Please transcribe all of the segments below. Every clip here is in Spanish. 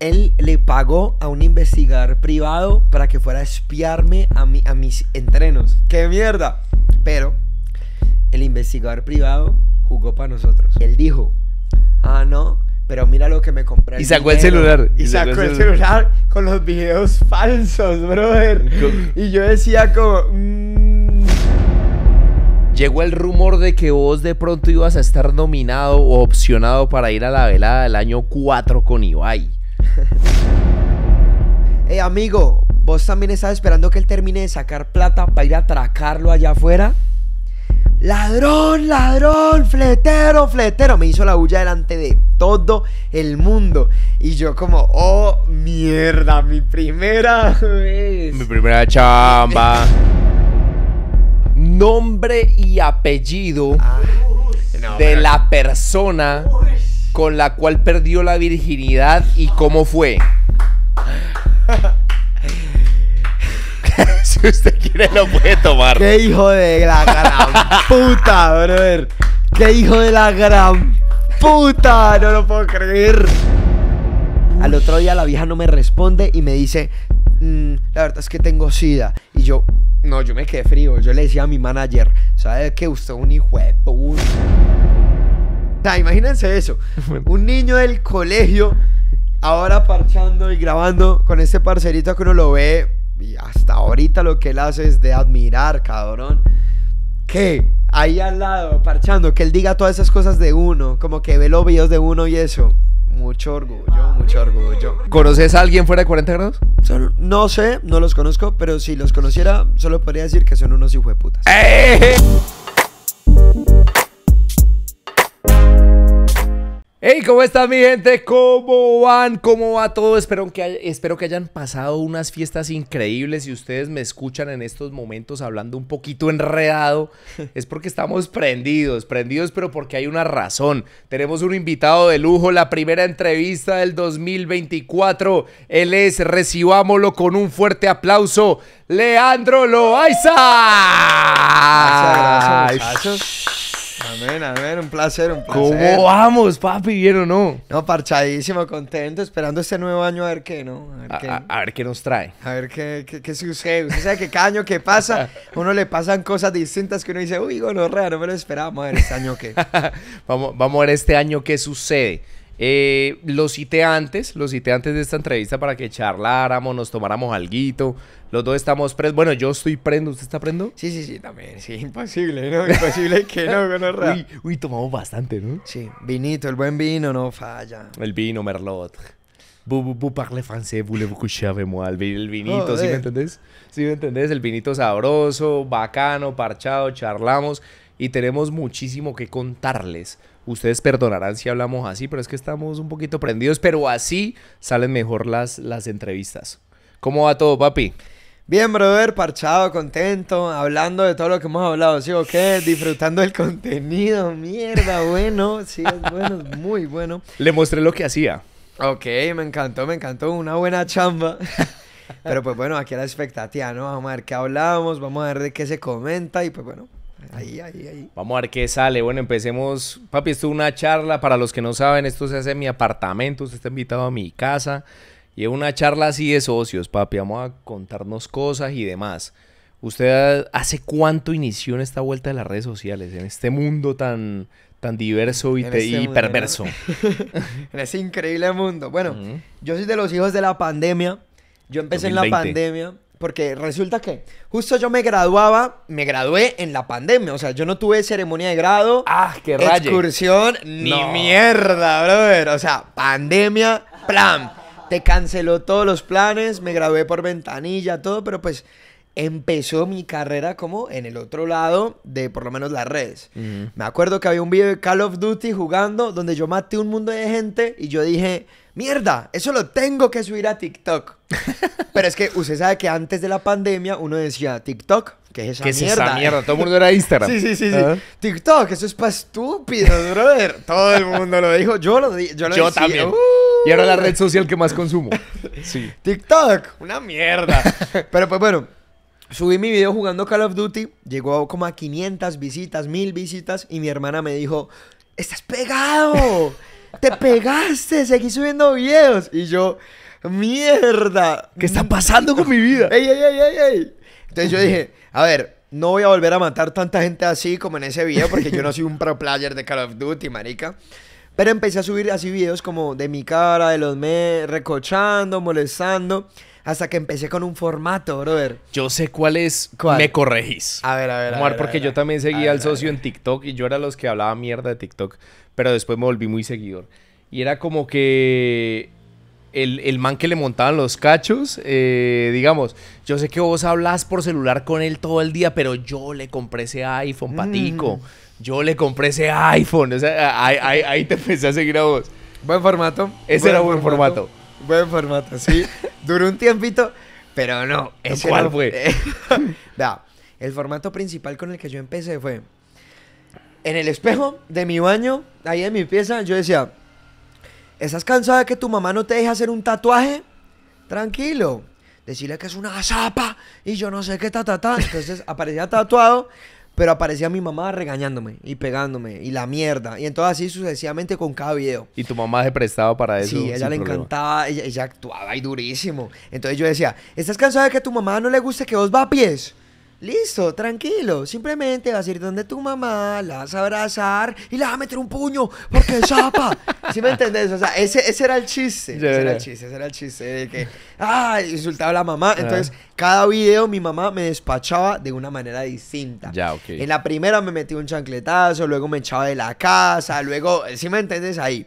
él le pagó a un investigador privado para que fuera a espiarme a mis entrenos. ¡Qué mierda! Pero el investigador privado jugó para nosotros. Él dijo, ah, no, pero mira lo que me compré. Y sacó el celular. Y sacó el celular con los videos falsos, brother. Y yo decía como... Llegó el rumor de que vos de pronto ibas a estar nominado o opcionado para ir a la velada del año 4 con Ibai. Hey, amigo, ¿vos también estás esperando que él termine de sacar plata para ir a atracarlo allá afuera? Ladrón, ladrón, fletero, fletero. Me hizo la bulla delante de todo el mundo. Y yo como, oh, mierda, mi primera vez. Mi primera chamba. Nombre y apellido de la persona con la cual perdió la virginidad y cómo fue. Si usted quiere lo puede tomar. ¡Qué hijo de la gran puta, brother! ¡Qué hijo de la gran puta! No lo puedo creer. Al otro día la vieja no me responde y me dice, la verdad es que tengo sida. Y yo, no, yo me quedé frío. Yo le decía a mi manager, ¿sabes qué? Usted es un hijo de puta. O sea, imagínense eso. Un niño del colegio ahora parchando y grabando con este parcerito que uno lo ve. Y hasta ahorita lo que él hace es de admirar, cabrón. Que ahí al lado, parchando, que él diga todas esas cosas de uno, como que ve los videos de uno y eso. Mucho orgullo, mucho orgullo. ¿Conoces a alguien fuera de 40 grados? No sé, no los conozco, pero si los conociera, solo podría decir que son unos hijueputas. ¡Eh! Hey, ¿cómo están mi gente? ¿Cómo van? ¿Cómo va todo? Espero que hayan pasado unas fiestas increíbles. Si ustedes me escuchan en estos momentos hablando un poquito enredado, es porque estamos prendidos, pero porque hay una razón. Tenemos un invitado de lujo, la primera entrevista del 2024. Él es, recibámoslo con un fuerte aplauso, Leandro Loaiza. Gracias, gracias. Amén, amén, un placer, un placer. ¿Cómo vamos, papi? ¿Bien o no? No, parchadísimo, contento, esperando este nuevo año a ver qué, ¿no? A ver qué nos trae. A ver qué sucede. Usted sabe que cada año que pasa, a uno le pasan cosas distintas que uno dice, uy, gonorrea, no me lo esperaba. Vamos a ver este año qué. vamos a ver este año qué sucede. Los cité antes de esta entrevista para que charláramos, nos tomáramos alguito. Los dos estamos prendos. Bueno, yo estoy prendo. ¿Usted está prendo? Sí, sí, sí, también. Sí, imposible, ¿no? Imposible que no, gonorrea. Uy, tomamos bastante, ¿no? Sí, vinito, el buen vino no falla. El vino, merlot. Vous parlez français, vous le couchez moi. El vinito, ¿sí me entendés? ¿Sí me entendés? El vinito sabroso, bacano, parchado, charlamos. Y tenemos muchísimo que contarles. Ustedes perdonarán si hablamos así, pero es que estamos un poquito prendidos, pero así salen mejor las entrevistas. ¿Cómo va todo, papi? Bien, brother, parchado, contento, hablando de todo lo que hemos hablado, ¿sí o qué? Disfrutando del contenido, mierda, bueno, sí, es bueno, es muy bueno. Le mostré lo que hacía. Ok, me encantó, una buena chamba. Pero pues bueno, aquí a la expectativa, ¿no? Vamos a ver qué hablamos, vamos a ver de qué se comenta y pues bueno. Ahí. Vamos a ver qué sale. Bueno, empecemos. Papi, esto es una charla. Para los que no saben, esto se hace en mi apartamento. Usted está invitado a mi casa. Y es una charla así de socios, papi. Vamos a contarnos cosas y demás. ¿Usted hace cuánto inició en esta vuelta de las redes sociales? En este mundo tan diverso y perverso. En ese increíble mundo. Bueno, yo soy de los hijos de la pandemia. Yo empecé 2020. En la pandemia. Porque resulta que justo yo me gradué en la pandemia. O sea, yo no tuve ceremonia de grado. ¡Ah, qué rayo! Excursión, ni mierda, brother. O sea, pandemia, plan. Te canceló todos los planes, me gradué por ventanilla, todo. Pero pues empezó mi carrera como en el otro lado de por lo menos las redes. Me acuerdo que había un video de Call of Duty jugando donde yo maté un mundo de gente y yo dije... ¡Mierda! Eso lo tengo que subir a TikTok. Pero es que usted sabe que antes de la pandemia uno decía TikTok, ¿qué es esa mierda? ¿Qué es esa mierda? Todo el mundo era Instagram. Sí. TikTok, eso es para estúpidos, brother. Todo el mundo lo dijo. Yo también. Y ahora la red social que más consumo. Sí. TikTok, una mierda. Pero pues bueno, subí mi video jugando Call of Duty. Llegó como a 500 visitas, 1000 visitas. Y mi hermana me dijo, ¡estás pegado! te pegaste, seguí subiendo videos. Y yo, mierda, ¿qué está pasando con mi vida? Ey, ey, ey, ey, ey. Entonces yo dije, a ver, no voy a volver a matar tanta gente así como en ese video, porque yo no soy un pro player de Call of Duty, marica. Pero empecé a subir así videos como de mi cara, de los memes, recochando, molestando, hasta que empecé con un formato, brother. Yo sé cuál es. ¿Cuál? Me corregís. A ver, a ver. Omar, porque yo también seguía al socio en TikTok y yo era los que hablaba mierda de TikTok, pero después me volví muy seguidor. Y era como que el man que le montaban los cachos, digamos, yo sé que vos hablas por celular con él todo el día, pero yo le compré ese iPhone, patico. Yo le compré ese iPhone. O sea, ahí te empecé a seguir a vos. Buen formato. Ese era buen formato. Buen formato, sí. Duró un tiempito, pero no. ¿Cuál fue? No, el formato principal con el que yo empecé fue... En el espejo de mi baño, ahí en mi pieza, yo decía... ¿Estás cansada de que tu mamá no te deje hacer un tatuaje? Tranquilo. Decirle que es una zapa y yo no sé qué ta. Entonces aparecía tatuado... Pero aparecía mi mamá regañándome y pegándome y la mierda. Y entonces así sucesivamente con cada video. ¿Y tu mamá se prestaba para eso? Sí, ella le encantaba, ella actuaba ahí durísimo. Entonces yo decía, ¿estás cansada de que a tu mamá no le guste que vos va a pies? Listo, tranquilo. Simplemente vas a ir donde tu mamá, la vas a abrazar y la vas a meter un puño porque es zapa. ¿Sí me entendés? O sea, ese era el chiste. Ese era el chiste. El que, insultaba a la mamá. Entonces, cada video mi mamá me despachaba de una manera distinta. Ya, ok. En la primera me metí un chancletazo, luego me echaba de la casa, luego, ¿sí me entendés? Ahí.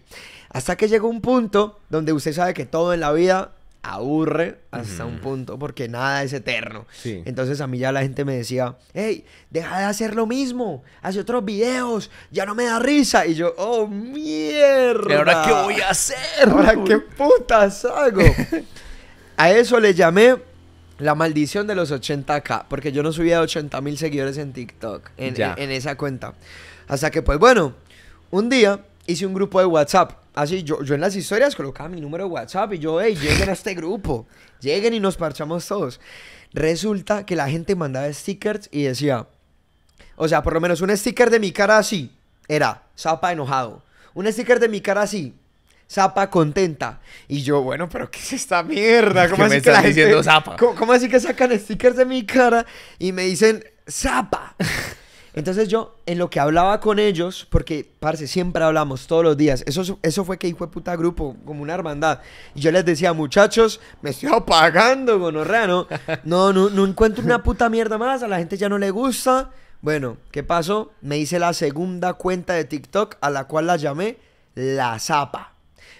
Hasta que llegó un punto donde usted sabe que todo en la vida... aburre hasta un punto porque nada es eterno. Sí. Entonces a mí ya la gente me decía, hey, deja de hacer lo mismo, haz otros videos, ya no me da risa. Y yo, oh, mierda. ¿Y ahora qué voy a hacer? ¿Ahora qué putas hago? A eso le llamé la maldición de los 80k, porque yo no subía 80.000 seguidores en TikTok, en esa cuenta. Hasta que pues bueno, un día hice un grupo de WhatsApp. Así, yo en las historias colocaba mi número de WhatsApp y yo, hey, lleguen a este grupo, lleguen y nos parchamos todos. Resulta que la gente mandaba stickers y decía, o sea, por lo menos un sticker de mi cara así, era zapa enojado. Un sticker de mi cara así, zapa contenta. Y yo, bueno, pero ¿qué es esta mierda? ¿Cómo así que la gente, ¿cómo así que sacan stickers de mi cara y me dicen zapa? Entonces yo, en lo que hablaba con ellos, porque, parce, siempre hablamos todos los días. Eso fue que hijo de puta grupo, como una hermandad. Y yo les decía, muchachos, me estoy apagando, gonorrea, ¿no? No encuentro una puta mierda más, a la gente ya no le gusta. Bueno, ¿qué pasó? Me hice la segunda cuenta de TikTok, a la cual la llamé La Zapa.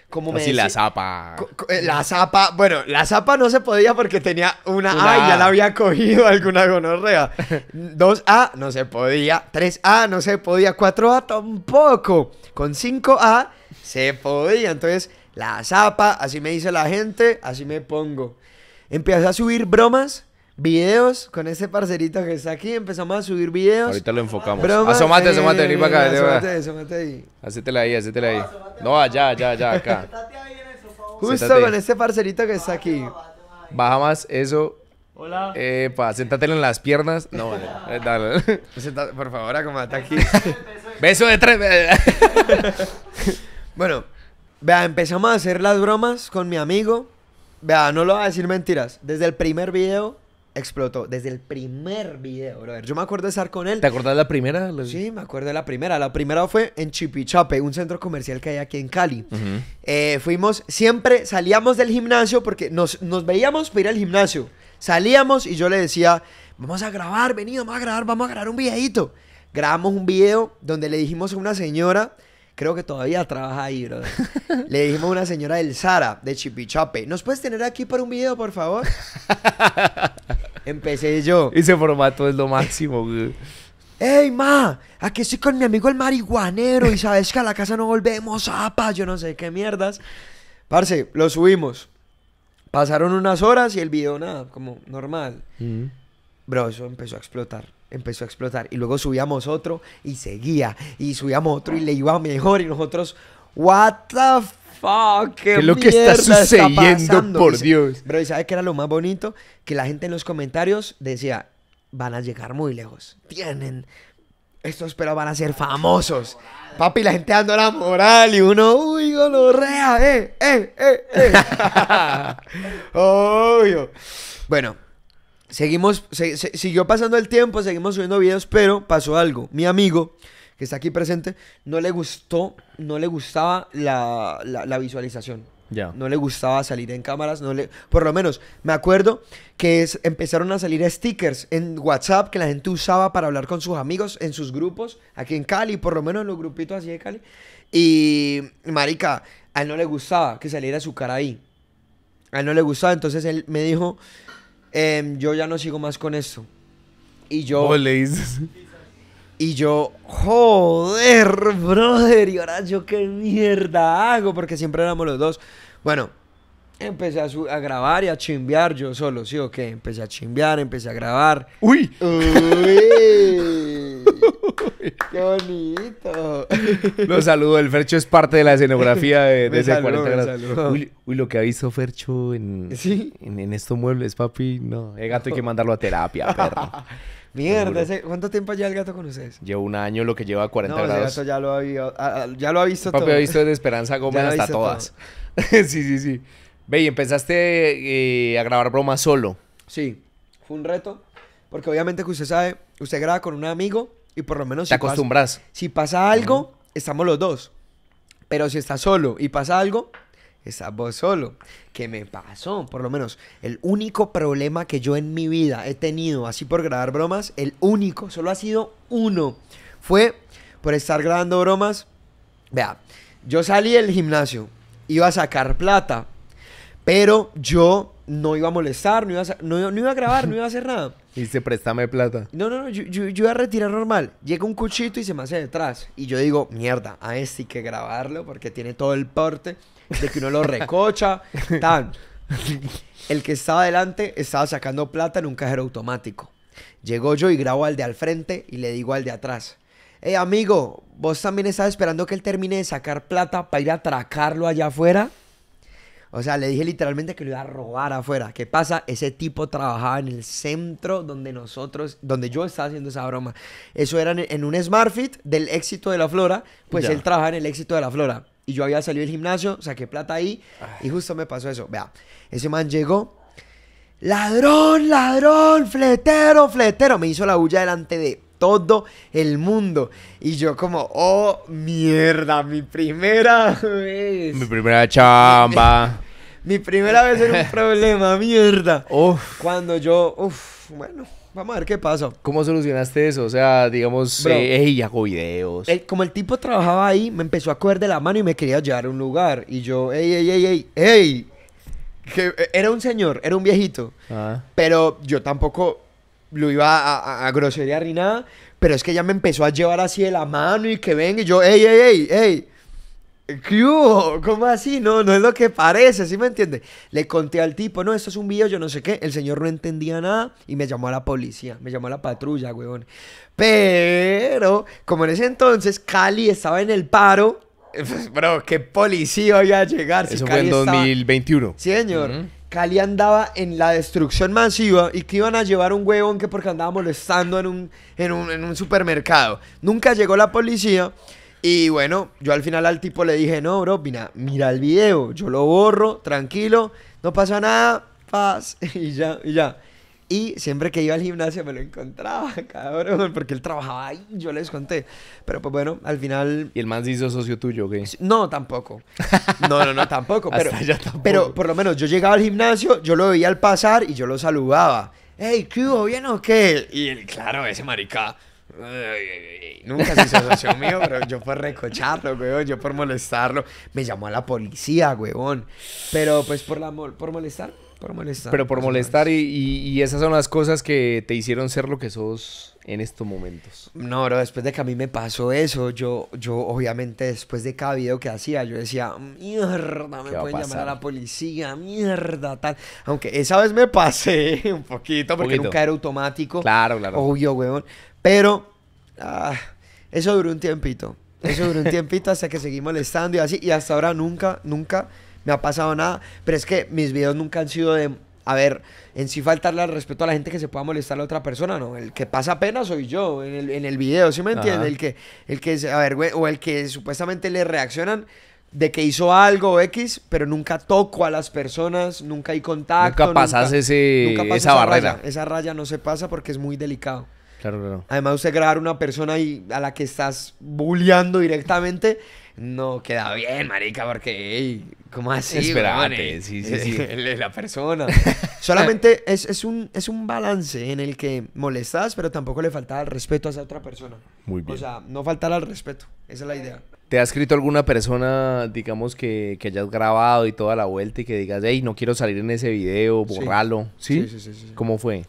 Como me decía, la zapa. La zapa, bueno, la zapa no se podía porque tenía una A y ya la había cogido alguna gonorrea. 2A no se podía, 3A no se podía, 4A tampoco. Con 5A se podía. Entonces, la zapa, así me dice la gente, así me pongo. Empecé a subir bromas, videos con este parcerito que está aquí. Empezamos a subir videos. Ahorita lo enfocamos. Bromas, asómate, vení para acá. Asómate ahí. Hacétela ahí. No, allá, acá. Justo con este parcerito que está aquí. Baja más eso. Hola. Séntatelo en las piernas. No, dale. Por favor, acomodate aquí. Beso de tres. Bueno, vea, empezamos a hacer las bromas con mi amigo. Vea, no lo voy a decir mentiras. Desde el primer video explotó. Desde el primer video, brother. Yo me acuerdo de estar con él. ¿Te acordás de la primera? Sí, me acuerdo de la primera. La primera fue en Chipichape, un centro comercial que hay aquí en Cali. Fuimos, siempre salíamos del gimnasio porque nos veíamos para ir al gimnasio. Salíamos y yo le decía, vamos a grabar, vení, vamos a grabar un videito. Grabamos un video donde le dijimos a una señora... Creo que todavía trabaja ahí, brother. Le dijimos a una señora del Zara, de Chipichape, ¿nos puedes tener aquí para un video, por favor? Empecé yo. Ese formato es lo máximo, güey. ¡Ey, ma! Aquí estoy con mi amigo el marihuanero y sabes que a la casa no volvemos, apa, yo no sé qué mierdas. Parce, lo subimos. Pasaron unas horas y el video, nada, como normal. Bro, eso empezó a explotar. Y luego subíamos otro y seguía. Y subíamos otro y le iba mejor. Y nosotros, what the fuck, ¿qué es lo que está sucediendo, por Dios? Pero ¿sabes qué era lo más bonito? Que la gente en los comentarios decía, van a llegar muy lejos. Tienen estos pelos van a ser famosos. Papi, la gente dando la moral y uno, uy, gonorrea, Obvio. Bueno, seguimos, siguió pasando el tiempo, seguimos subiendo videos, pero pasó algo. Mi amigo, que está aquí presente, no le gustó, no le gustaba la visualización. Yeah. No le gustaba salir en cámaras, no le, por lo menos me acuerdo que empezaron a salir stickers en WhatsApp que la gente usaba para hablar con sus amigos en sus grupos, aquí en Cali, por lo menos en los grupitos así de Cali. Y marica, a él no le gustaba que saliera su cara ahí, a él no le gustaba. Entonces él me dijo, yo ya no sigo más con esto. Y yo... Y yo, joder, brother, y ahora yo qué mierda hago, porque siempre éramos los dos. Bueno, empecé a grabar y a chimbear yo solo, ¿sí o qué? Empecé a chimbear, empecé a grabar. ¡Uy! ¡Uy! ¡Qué bonito! Los saludo, el Fercho es parte de la escenografía de ese 40 grados. Uy, uy, lo que ha visto Fercho en estos muebles, papi, no. El gato hay que mandarlo a terapia, perro. Mierda, ¿cuánto tiempo lleva el gato con ustedes? Llevo un año, lo que lleva 40 grados. Ese gato ya lo ha visto todo. Papi, ha visto desde Esperanza Gómez hasta todas. Sí, sí, sí. Ve, y empezaste a grabar bromas solo. Sí, fue un reto, porque obviamente que usted sabe, usted graba con un amigo y por lo menos... Te acostumbras. Si pasa algo, estamos los dos. Pero si estás solo y pasa algo... Estás vos solo. ¿Qué me pasó? Por lo menos, el único problema que yo en mi vida he tenido, así por grabar bromas, el único, solo ha sido uno. Fue por estar grabando bromas. Vea, yo salí del gimnasio, iba a sacar plata, pero yo no iba a molestar, no iba a grabar, no iba a hacer nada. Y se préstame plata. No, yo iba a retirar normal. Llega un cuchito y se me hace detrás. Y yo digo, mierda, a este hay que grabarlo porque tiene todo el porte de que uno lo recocha, tan. El que estaba adelante estaba sacando plata en un cajero automático. Llegó yo y grabo al de al frente y le digo al de atrás, hey amigo, ¿vos también estás esperando que él termine de sacar plata para ir a atracarlo allá afuera? O sea, le dije literalmente que lo iba a robar afuera. ¿Qué pasa? Ese tipo trabajaba en el centro donde nosotros, donde yo estaba haciendo esa broma. Eso era en un Smart Fit del Éxito de la Flora. Pues ya. Él trabajaba en el Éxito de la Flora. Y yo había salido del gimnasio, saqué plata ahí. Ay. Y justo me pasó eso. Vea, ese man llegó. Ladrón, ladrón, fletero, fletero. Me hizo la bulla delante de todo el mundo. Y yo como, oh, mierda, mi primera vez. Mi primera chamba. Mi primera vez era un problema, mierda. Uf. Cuando yo, bueno, vamos a ver qué pasó. ¿Cómo solucionaste eso? O sea, digamos, bro, hago videos. Como el tipo trabajaba ahí, me empezó a coger de la mano y me quería llevar a un lugar. Y yo, ey. Que era un señor, era un viejito. Ah. Pero yo tampoco... lo iba a grosería ni nada, pero es que ella me empezó a llevar así de la mano y que venga, y yo, ey, ¿qué hubo? ¿Cómo así? No es lo que parece, ¿sí me entiende? Le conté al tipo, no, esto es un video, yo no sé qué, el señor no entendía nada y me llamó a la policía, me llamó a la patrulla, huevón. Pero, como en ese entonces Cali estaba en el paro, bro, ¿qué policía iba a llegar? Eso fue en 2021. Sí, señor. Cali andaba en la destrucción masiva y que iban a llevar un huevón que porque andaba molestando en un supermercado. Nunca llegó la policía y bueno, yo al final al tipo le dije, no bro, mira el video, yo lo borro, tranquilo, no pasa nada, paz, y ya. Y siempre que iba al gimnasio me lo encontraba, cabrón, porque él trabajaba ahí, yo les conté. Pero pues bueno, al final... ¿Y el man se hizo socio tuyo o qué? No, tampoco. No, tampoco. Pero por lo menos yo llegaba al gimnasio, yo lo veía al pasar y yo lo saludaba. Hey, ¿qué hubo? ¿Bien o qué? Y él, claro, ese marica... nunca se hizo socio mío, pero yo por recocharlo, weón, yo por molestarlo. Me llamó a la policía, weón. Pero pues por molestar... Por molestar y esas son las cosas que te hicieron ser lo que sos en estos momentos. No, bro, después de que a mí me pasó eso, yo obviamente después de cada video que hacía, yo decía, mierda, me pueden llamar a la policía, mierda, tal. Aunque esa vez me pasé un poquito, porque nunca era automático. Claro. Obvio, weón. Pero eso duró un tiempito. Eso duró un tiempito hasta que seguí molestando y así. Y hasta ahora nunca me ha pasado nada, pero es que mis videos nunca han sido de A ver, en sí faltarle al respeto a la gente que se pueda molestar a la otra persona, no. El que pasa pena soy yo en el video, ¿sí me entiendes? El que, a ver, güey, o el que supuestamente le reaccionan de que hizo algo X, pero nunca toco a las personas, nunca hay contacto. Nunca pasas esa barrera. Esa raya no se pasa porque es muy delicado. Claro, claro. Además, usted grabar una persona y a la que estás bulleando directamente, no queda bien, marica, porque, hey, ¿cómo así? Espérate, sí. La persona. Solamente es un balance en el que molestas, pero tampoco le falta el respeto a esa otra persona. Muy bien. O sea, no faltar al respeto. Esa es la idea. ¿Te ha escrito alguna persona, digamos, que hayas grabado y toda la vuelta y que digas, hey, no quiero salir en ese video, borralo? Sí. ¿Sí? ¿Cómo fue?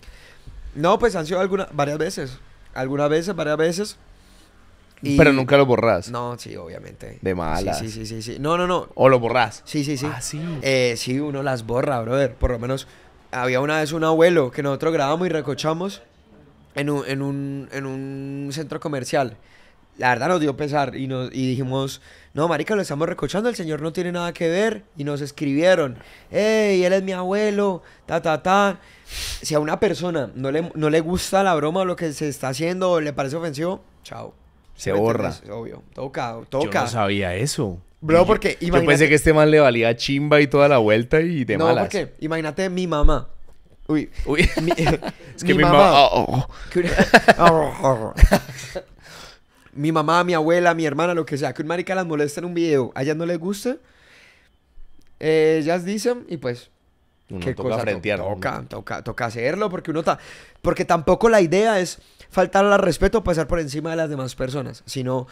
No, pues han sido varias veces. Y... Pero nunca lo borrás. No, sí, obviamente. De malas. Sí. No. ¿O lo borrás? Sí. Ah, sí. Sí, uno las borra, brother. Por lo menos había una vez un abuelo que nosotros grabamos y recochamos en un centro comercial. La verdad nos dio pesar y dijimos, no, marica, lo estamos recochando, el señor no tiene nada que ver. Y nos escribieron, hey, él es mi abuelo, ta. Si a una persona no le gusta la broma o lo que se está haciendo o le parece ofensivo, chao. Se borra. Entiendes? Obvio, toca. Yo no sabía eso. Bro, porque imagínate... Yo pensé que este man le valía chimba y toda la vuelta y de malas. No, porque imagínate mi mamá. Uy. Es que mi mamá... Mi mamá, mi abuela, mi hermana, lo que sea, que un marica las molesta en un video, a ellas no les gusta, ellas dicen, y pues, uno qué toca cosa frentearlo. Toca hacerlo, porque porque tampoco la idea es faltar al respeto o pasar por encima de las demás personas, sino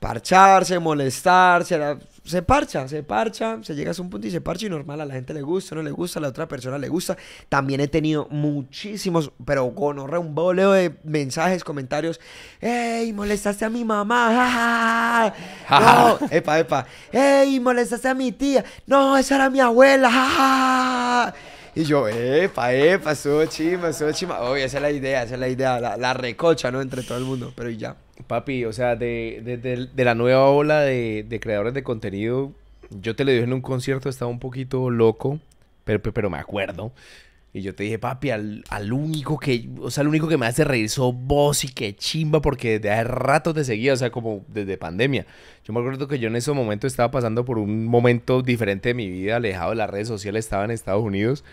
parcharse, molestarse, se parcha, se llega a un punto y se parcha, y normal, a la gente le gusta, no le gusta, a la otra persona le gusta. También he tenido muchísimos, pero con un boleo de mensajes, comentarios. ¡Ey, molestaste a mi mamá! ¡Ja, ja! ¡No! ¡Epa! ¡Ey, molestaste a mi tía! ¡No, esa era mi abuela! ¡Ja, ja! Y yo, epa, estuvo chima. Oye, esa es la idea, la recocha, ¿no? Entre todo el mundo, pero y ya. Papi, o sea, de la nueva ola de creadores de contenido, yo te lo dije en un concierto, estaba un poquito loco, pero me acuerdo. Y yo te dije, papi, al único que me hace reír sos vos, y qué chimba, porque desde hace rato te seguía, o sea, como desde pandemia. Yo me acuerdo que yo en esos momentos estaba pasando por un momento diferente de mi vida, alejado de las redes sociales, estaba en Estados Unidos.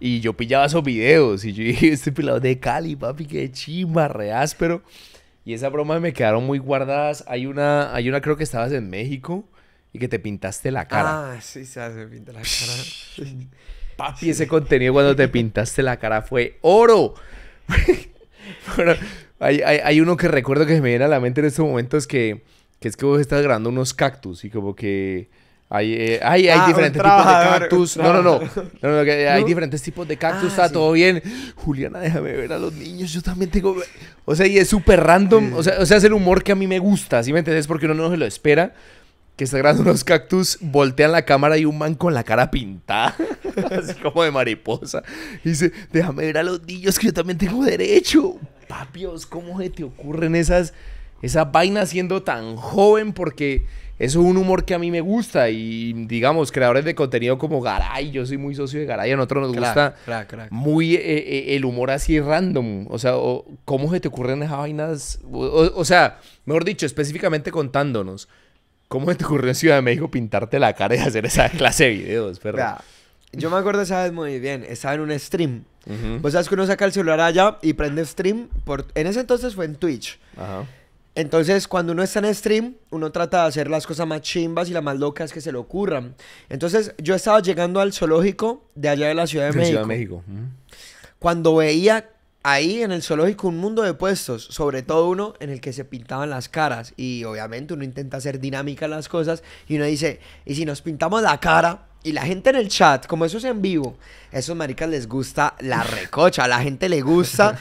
Y yo pillaba esos videos, y yo dije, este pelado de Cali, papi, qué chimba, re áspero. Y esas bromas me quedaron muy guardadas. Hay una creo que estabas en México y que te pintaste la cara. Ah, sí, se pinta la cara. Papi, sí. Ese contenido cuando te pintaste la cara fue oro. Bueno, hay uno que recuerdo que me viene a la mente en estos momentos que es que vos estás grabando unos cactus y como que... Hay diferentes tipos de cactus. No, hay diferentes tipos de cactus. Está todo bien. Juliana, déjame ver a los niños. Yo también tengo. O sea, y es súper random. O sea, es el humor que a mí me gusta. ¿Sí me entendés? Porque uno no se lo espera. Que está grabando unos cactus, voltean la cámara y un man con la cara pintada. Así como de mariposa. Y dice: déjame ver a los niños que yo también tengo derecho. Papios, ¿cómo se te ocurren esas vainas siendo tan joven? Porque. Eso es un humor que a mí me gusta y, digamos, creadores de contenido como Garay, yo soy muy socio de Garay, a nosotros nos gusta muy el humor así random. O sea, ¿cómo se te ocurren esas vainas? O sea, mejor dicho, específicamente contándonos, ¿cómo se te ocurrió en Ciudad de México pintarte la cara y hacer esa clase de videos, perro? Mira, yo me acuerdo esa vez muy bien, estaba en un stream. Vos sabes que uno saca el celular allá y prende stream, en ese entonces fue en Twitch. Ajá. Entonces, cuando uno está en stream, uno trata de hacer las cosas más chimbas y las más locas que se le ocurran. Entonces, yo estaba llegando al zoológico de allá de la Ciudad de México. Cuando veía ahí en el zoológico un mundo de puestos, sobre todo uno en el que se pintaban las caras. Y obviamente uno intenta hacer dinámica las cosas y uno dice, ¿y si nos pintamos la cara? Y la gente en el chat, como eso es en vivo, a esos maricas les gusta la recocha, a la gente le gusta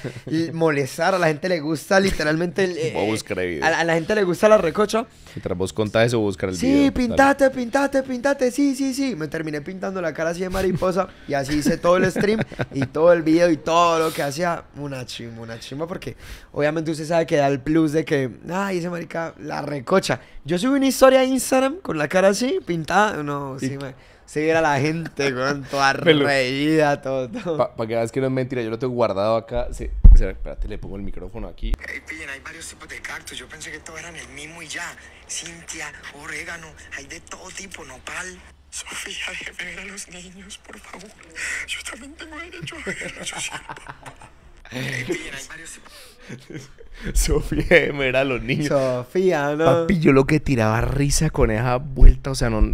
molestar, a la gente le gusta literalmente... a la gente le gusta la recocha. Mientras vos contás eso, buscar el video. Sí, pintate, sí. Me terminé pintando la cara así de mariposa y así hice todo el stream y todo el video y todo lo que hacía. Una chimba, porque obviamente usted sabe que da el plus de que, ay, ese marica la recocha. Yo subí una historia a Instagram con la cara así, pintada, no, sí, se viera la gente, weón, toda reída, todo. Para que veas que no es mentira, yo lo tengo guardado acá. Sí, espérate, le pongo el micrófono aquí. Hey, pillen, hay varios tipos de cactus. Yo pensé que todos eran el mismo y ya. Cintia, orégano, hay de todo tipo, nopal. Sofía, déjeme ver a los niños, por favor. Yo también tengo derecho a verlos. Hey, pillen, hay varios tipos. Sofía, déjeme ver a los niños. Sofía, no. Papi, yo lo que tiraba risa con esa vuelta, o sea, no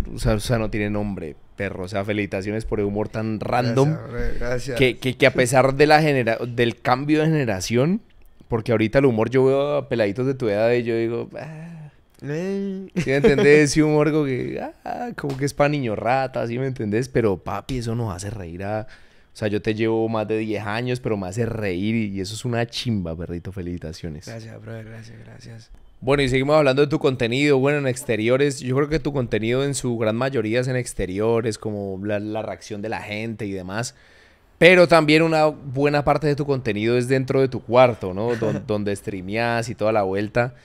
tiene nombre. Perro, o sea, felicitaciones por el humor tan random. Gracias, gracias. Que a pesar de del cambio de generación, porque ahorita el humor, yo veo a peladitos de tu edad y yo digo, ¿sí me entendés? Ese humor como que es para niño rata, ¿sí me entendés? Pero papi, eso nos hace reír a... O sea, yo te llevo más de 10 años, pero me hace reír y eso es una chimba, perrito, felicitaciones. Gracias, brother, gracias, gracias. Bueno, y seguimos hablando de tu contenido, bueno, en exteriores. Yo creo que tu contenido en su gran mayoría es en exteriores, como la reacción de la gente y demás. Pero también una buena parte de tu contenido es dentro de tu cuarto, ¿no? Donde streameas y toda la vuelta.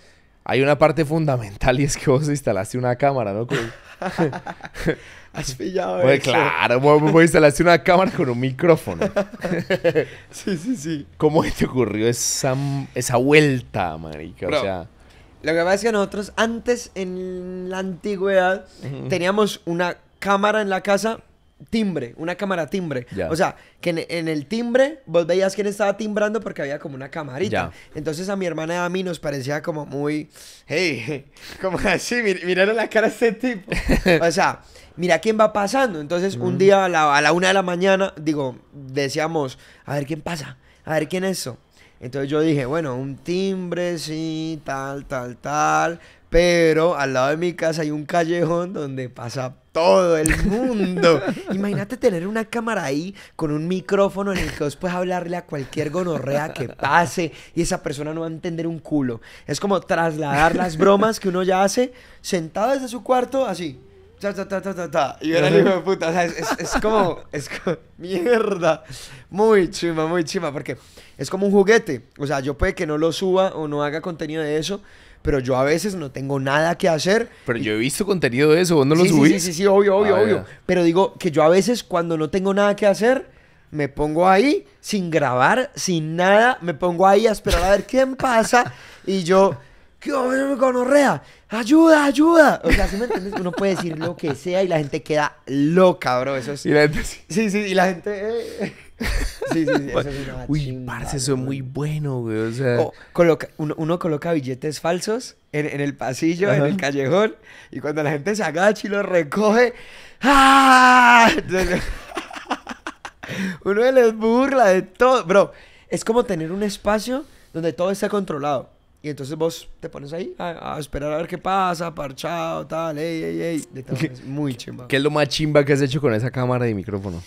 Hay una parte fundamental y es que vos instalaste una cámara, ¿no? Has pillado eso. Claro, vos instalaste una cámara con un micrófono. Sí, sí, sí. ¿Cómo te ocurrió esa vuelta, marica? Bro. O sea... Lo que pasa es que nosotros antes, en la antigüedad, teníamos una cámara en la casa, timbre, una cámara timbre. Yeah. O sea, que en el timbre vos veías quién estaba timbrando porque había como una camarita. Yeah. Entonces a mi hermana y a mí nos parecía como muy... Hey, como así, miraron la cara a este tipo. O sea, mira quién va pasando. Entonces un día a la 1 de la mañana, decíamos, a ver quién pasa, a ver quién es eso. Entonces yo dije, bueno, un timbre, sí, tal, tal, tal, pero al lado de mi casa hay un callejón donde pasa todo el mundo. Imagínate tener una cámara ahí con un micrófono en el que vos puedes hablarle a cualquier gonorrea que pase y esa persona no va a entender un culo. Es como trasladar las bromas que uno ya hace sentado desde su cuarto así. Ta, ta, ta, ta, ta. Y era el hijo de puta, o sea, es como mierda, muy chima, porque es como un juguete, o sea, yo puede que no lo suba o no haga contenido de eso, pero yo a veces no tengo nada que hacer. Pero yo he visto contenido de eso, ¿vos no lo subís? Sí, sí, sí, obvio, pero digo que yo a veces cuando no tengo nada que hacer, me pongo ahí sin grabar, sin nada, me pongo ahí a esperar a ver quién pasa y yo... ¿Qué hombre me gonorrea? ¡Ayuda, ayuda! O sea, ¿sí me entiendes? Uno puede decir lo que sea y la gente queda loca, bro. Eso es... Y la gente... Sí, sí, y la gente... Sí, sí, sí. Eso es una chimba, parce, eso es muy bueno, güey. O sea... uno coloca billetes falsos en el pasillo, en el callejón, y cuando la gente se agacha y los recoge... ¡Ah! Entonces, uno se les burla de todo. Bro, es como tener un espacio donde todo está controlado. Y entonces vos te pones ahí a esperar a ver qué pasa, parchado, tal, de tal. Es muy chimba. ¿Qué es lo más chimba que has hecho con esa cámara y micrófono?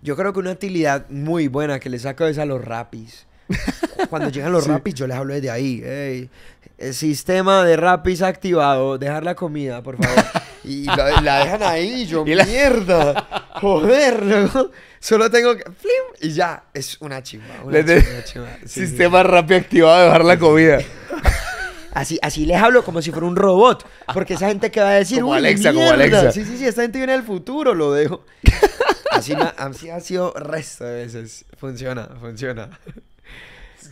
Yo creo que una utilidad muy buena que le saco es a los rapis. Cuando llegan los rapis, yo les hablo desde ahí. Hey, el sistema de rapis activado, dejar la comida, por favor. Y la dejan ahí, yo, mierda. Joder, ¿no? Solo tengo que... ¡Flim! Y ya, es una chimba. Una chimba. Sí, sistema rápido activado, dejar la comida. Así les hablo como si fuera un robot. Porque esa gente que va a decir... Como Alexa, mierda, como Alexa. Sí, sí, sí, esta gente viene del futuro, lo dejo. Así ha sido resto de veces. Funciona.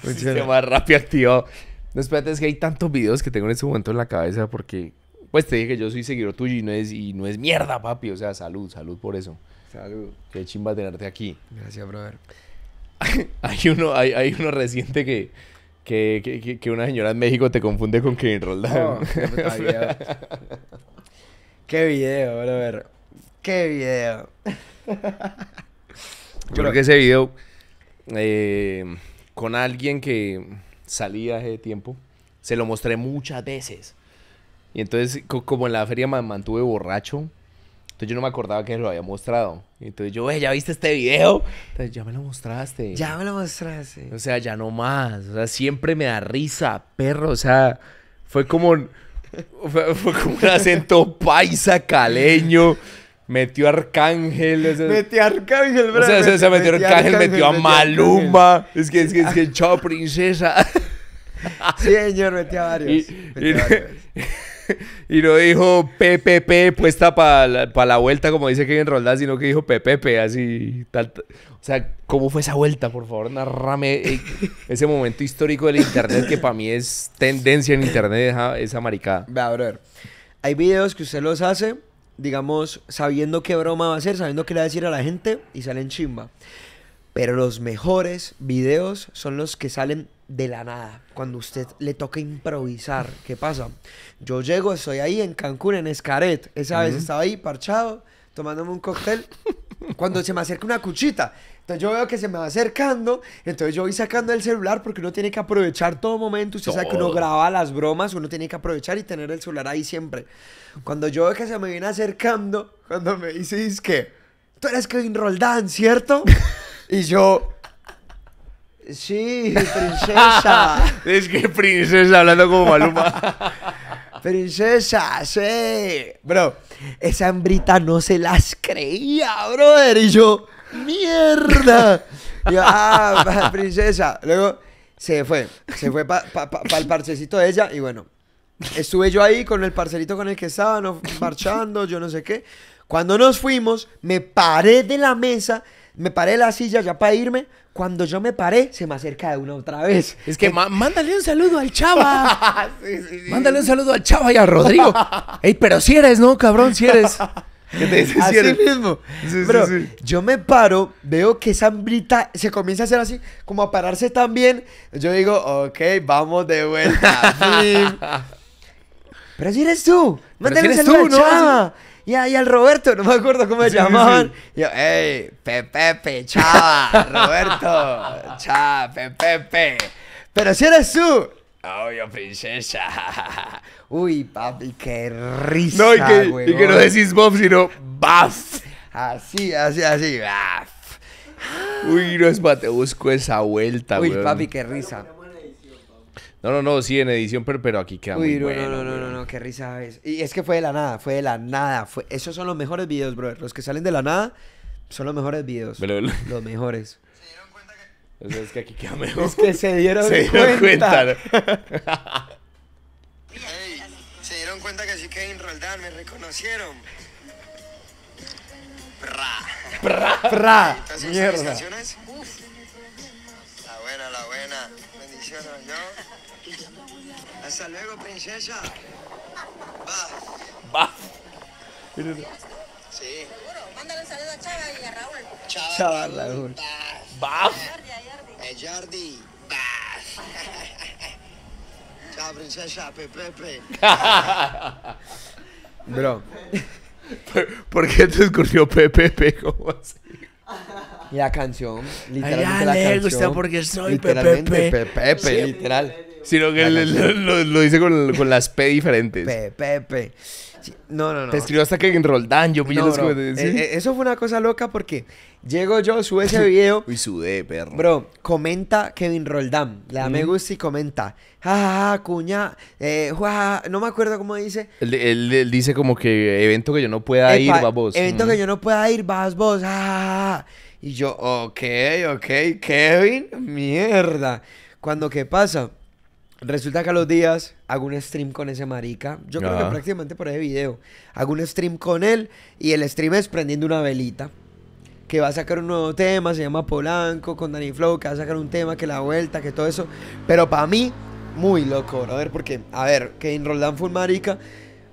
Sistema rápido activado. No, espérate, es que hay tantos videos que tengo en este momento en la cabeza porque... Pues te dije que yo soy seguidor tuyo y no es mierda, papi. O sea, salud por eso. Salud. Qué chimba tenerte aquí. Gracias, brother. hay uno reciente que una señora en México te confunde con Kevin Roldán. Oh, qué video, brother. Qué video. Yo creo que ese video con alguien que salía hace tiempo se lo mostré muchas veces. Y entonces, como en la feria me mantuve borracho, entonces yo no me acordaba que me lo había mostrado. Entonces yo, ¿ya viste este video? Entonces, ya me lo mostraste. Ya me lo mostraste. O sea, ya no más. O sea, siempre me da risa, perro. O sea, fue como un acento paisa, caleño. Metió a Arcángel. O sea, metió a Arcángel, bro. O sea, metió a Arcángel, metió a Maluma. Arcángel. Es que chao, princesa. Sí, señor, metió a varios. Y no dijo PPP puesta para la vuelta, como dice Kevin Roldán, sino que dijo PPP, así. Tal. O sea, ¿cómo fue esa vuelta? Por favor, narrame ese momento histórico del internet, que para mí es tendencia en internet, esa maricada. Vea, brother. Hay videos que usted los hace, digamos, sabiendo qué broma va a hacer, sabiendo qué le va a decir a la gente, y salen chimba. Pero los mejores videos son los que salen de la nada, cuando usted le toca improvisar. ¿Qué pasa? Yo llego, estoy ahí en Cancún, en Escaret. Esa vez estaba ahí parchado, tomándome un cóctel, cuando se me acerca una cuchita. Entonces yo veo que se me va acercando, entonces yo voy sacando el celular, porque uno tiene que aprovechar todo momento. Usted sabe que uno graba las bromas, uno tiene que aprovechar y tener el celular ahí siempre. Cuando yo veo que se me viene acercando, cuando me dice, es que, tú eres Kevin Roldán, ¿cierto? Y yo... Sí, princesa. Es que princesa, hablando como Maluma. Princesa, sí. Bro, esa hembrita no se las creía, brother. Y yo, mierda. Y yo, ah, princesa. Luego se fue el parchecito de ella. Y bueno, estuve yo ahí con el parcerito con el que estaba, marchando, yo no sé qué. Cuando nos fuimos, me paré de la mesa, me paré de la silla ya para irme. Cuando yo me paré, se me acerca de una otra vez. Es que mándale un saludo al Chava. Sí. Mándale un saludo al Chava y a Rodrigo. Ey, pero si eres, ¿no, cabrón? Si eres. ¿Qué te dices? Así mismo. Sí, bro, sí. Yo me paro, veo que esa hambrita se comienza a hacer así, como a pararse también. Yo digo, ok, vamos de vuelta. Pero si eres tú. Mándale un saludo al Chava. Y al Roberto, no me acuerdo cómo se llamaban. Sí. Yo, ey, Pepepe, Chava, Roberto, Chava, Pepepe. Pero si eres tú. Obvio, princesa. Uy, papi, qué risa, no, y que no decís Bob, sino Baf. Así, Baf. Uy, no es mate, busco esa vuelta, güey. Uy, weón, papi, qué risa. No, sí, en edición, pero aquí queda muy bueno. No, qué risa es. Y es que fue de la nada. Esos son los mejores videos, bro. Los que salen de la nada son los mejores videos. Los mejores. Se dieron cuenta que... O sea, es que aquí queda mejor. Es que se dieron cuenta. Hey, se dieron cuenta que sí, Kevin Roldán, me reconocieron. Pra. Mierda. La buena. ¿No? Hasta luego, princesa. Va. Sí. Mándale un saludo a Chava y a Raúl. Chava, Raúl. Va. Jordi. Va. Chao, princesa. Pepe. Bro. ¿Por qué te escurrió Pepe? ¿Cómo así? Y la canción, literalmente la canción. Gusta porque soy literalmente Pepe. Literal. Sino que lo dice con las P diferentes. Pepe. Sí. No. Te escribió hasta Kevin Roldán, yo pillé los comentarios. Eso fue una cosa loca porque llego yo, sube ese video. Uy, sudé, perro. Bro, comenta Kevin Roldán. Le da me gusta y comenta. Ja, cuña. No me acuerdo cómo dice. Él dice como que evento que yo no pueda ir, vas vos. Evento que yo no pueda ir, vas vos. Ja. Y yo, ok, Kevin, mierda. Cuando, ¿qué pasa? Resulta que a los días hago un stream con ese marica. Yo creo que prácticamente por ese video. Hago un stream con él y el stream es prendiendo una velita. Que va a sacar un nuevo tema, se llama Polanco, con Dani Flow, que va a sacar un tema, que la vuelta, que todo eso. Pero para mí, muy loco, bro. Porque Kevin Roldán fue un marica.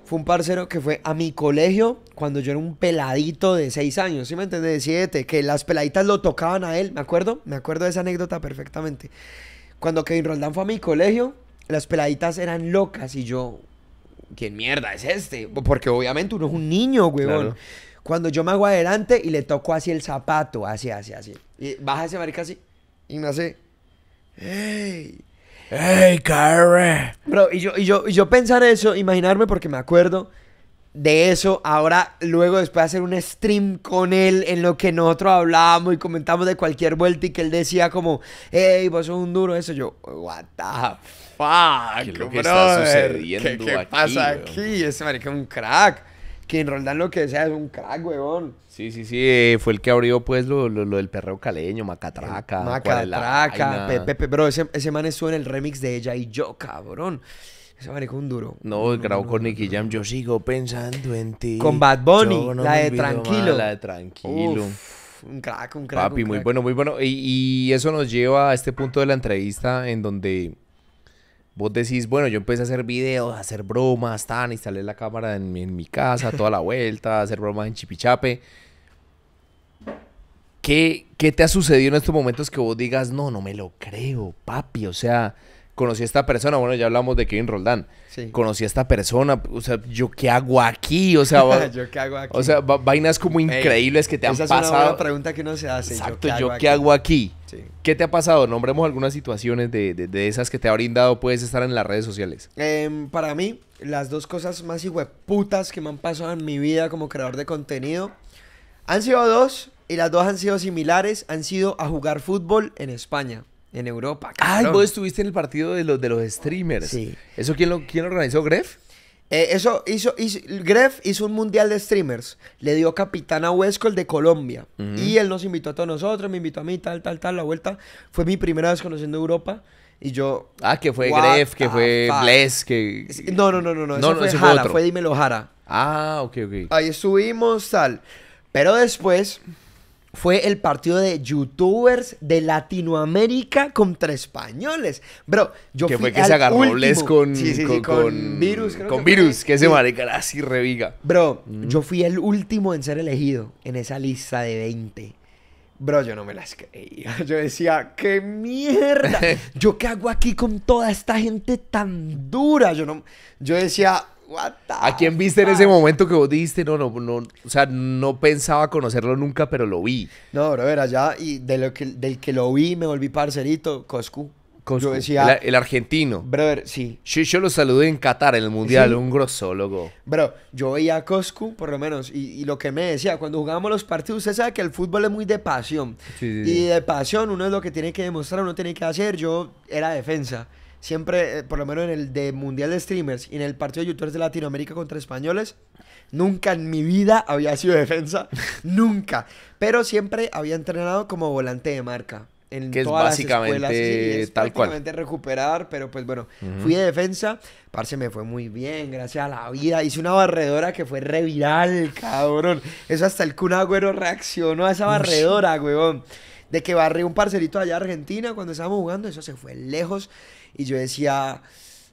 Fue un parcero que fue a mi colegio cuando yo era un peladito de 6 años, ¿sí me entiendes? De 7, que las peladitas lo tocaban a él, me acuerdo de esa anécdota perfectamente. Cuando Kevin Roldán fue a mi colegio, las peladitas eran locas y yo, ¿quién mierda es este? Porque obviamente uno es un niño, huevón. Claro. Cuando yo me hago adelante y le toco así el zapato, así. Y baja ese marica así y me hace, ¡hey! ¡Ey, Karen! Bro, y yo pensar eso, imaginarme, porque me acuerdo de eso. Ahora, luego, después de hacer un stream con él, en lo que nosotros hablábamos y comentamos de cualquier vuelta, y que él decía como, ¡ey, vos sos un duro! Eso, yo, what the fuck, ¿qué es lo que está sucediendo aquí? ¿Qué pasa aquí? Ese marica es un crack. Quien Roldán, lo que sea, es un crack, huevón. Sí, fue el que abrió pues lo del perreo caleño, Macatraca. Pepe, bro, ese man estuvo en el remix de Ella y Yo, cabrón. Ese marico un duro. No, grabó con Nicky Jam, yo sigo pensando en ti. Con Bad Bunny, no, la de Tranquilo. Mal, la de Tranquilo. Uf, un crack, un crack. Papi, un crack. Muy bueno, muy bueno. Y eso nos lleva a este punto de la entrevista en donde vos decís, bueno, yo empecé a hacer videos, a hacer bromas, tan, instalé la cámara en mi casa, toda la vuelta, a hacer bromas en Chipichape. ¿Qué te ha sucedido en estos momentos que vos digas, no, no me lo creo, papi? O sea, conocí a esta persona, bueno, ya hablamos de Kevin Roldán. Sí. Conocí a esta persona, o sea, ¿yo qué hago aquí? O sea, ¿yo qué hago aquí? O sea, vainas como increíbles que te han pasado. Esa es una buena pregunta que uno se hace. Exacto, ¿yo qué hago aquí? Sí. ¿Qué te ha pasado? Nombremos algunas situaciones de esas que te ha brindado, puedes estar en las redes sociales. Para mí, las dos cosas más hijueputas que me han pasado en mi vida como creador de contenido han sido dos. Y las dos han sido similares, han sido a jugar fútbol en España, en Europa. ¡Ay! Vos estuviste en el partido de los streamers. Sí. ¿Eso quién lo organizó? ¿Grefg? Eso hizo Grefg hizo un mundial de streamers. Le dio capitán a Westcol de Colombia. Y él nos invitó a todos nosotros, me invitó a mí, tal, la vuelta. Fue mi primera vez conociendo Europa. Y yo... Ah, que fue Grefg, que fue Plex, que... No, eso fue Jara, fue Dímelo Jara. Ah, ok. Ahí estuvimos, tal. Pero después... Fue el partido de youtubers de Latinoamérica contra españoles. Bro, yo que fue que se agarró Blex con Virus. Con Virus, que ese marica así reviga. Bro, yo fui el último en ser elegido en esa lista de 20. Bro, yo no me las creía. Yo decía, ¡qué mierda! ¿Yo qué hago aquí con toda esta gente tan dura? Yo decía... ¿A quién viste en ese momento que vos dijiste? No, o sea, no pensaba conocerlo nunca, pero lo vi. No, bro, era allá, y del que lo vi me volví parcerito, Coscu. Yo decía, el argentino. Brother, sí. Yo lo saludé en Qatar, en el Mundial, sí. Un grosólogo. Bro, yo veía a Coscu, por lo menos, y lo que me decía, cuando jugábamos los partidos, usted sabe que el fútbol es muy de pasión. Sí, sí. Y de pasión uno es lo que tiene que demostrar, uno tiene que hacer. Yo era defensa. Siempre, por lo menos en el de Mundial de Streamers y en el partido de youtubers de Latinoamérica contra españoles, nunca en mi vida había sido defensa, nunca. Pero siempre había entrenado como volante de marca. En que todas es básicamente las escuelas, sí, es tal prácticamente cual. Recuperar, pero pues bueno, fui de defensa, parce, me fue muy bien, gracias a la vida. Hice una barredora que fue re viral, cabrón. Eso hasta el Kun Agüero reaccionó a esa barredora, huevón. De que barrí un parcerito allá a Argentina cuando estábamos jugando, eso se fue lejos. Y yo decía,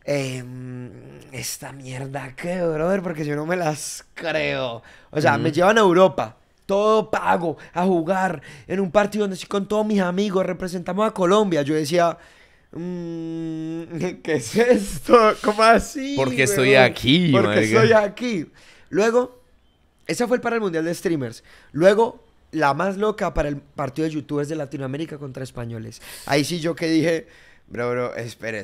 esta mierda, ¿qué, brother? Porque yo no me las creo. O sea, me llevan a Europa, todo pago, a jugar en un partido donde estoy con todos mis amigos, representamos a Colombia. Yo decía, ¿qué es esto? ¿Cómo así? Porque estoy aquí. Porque estoy aquí. Luego, esa fue para el Mundial de Streamers. Luego... La más loca para el partido de youtubers de Latinoamérica contra españoles. Ahí sí yo que dije, bro, espere.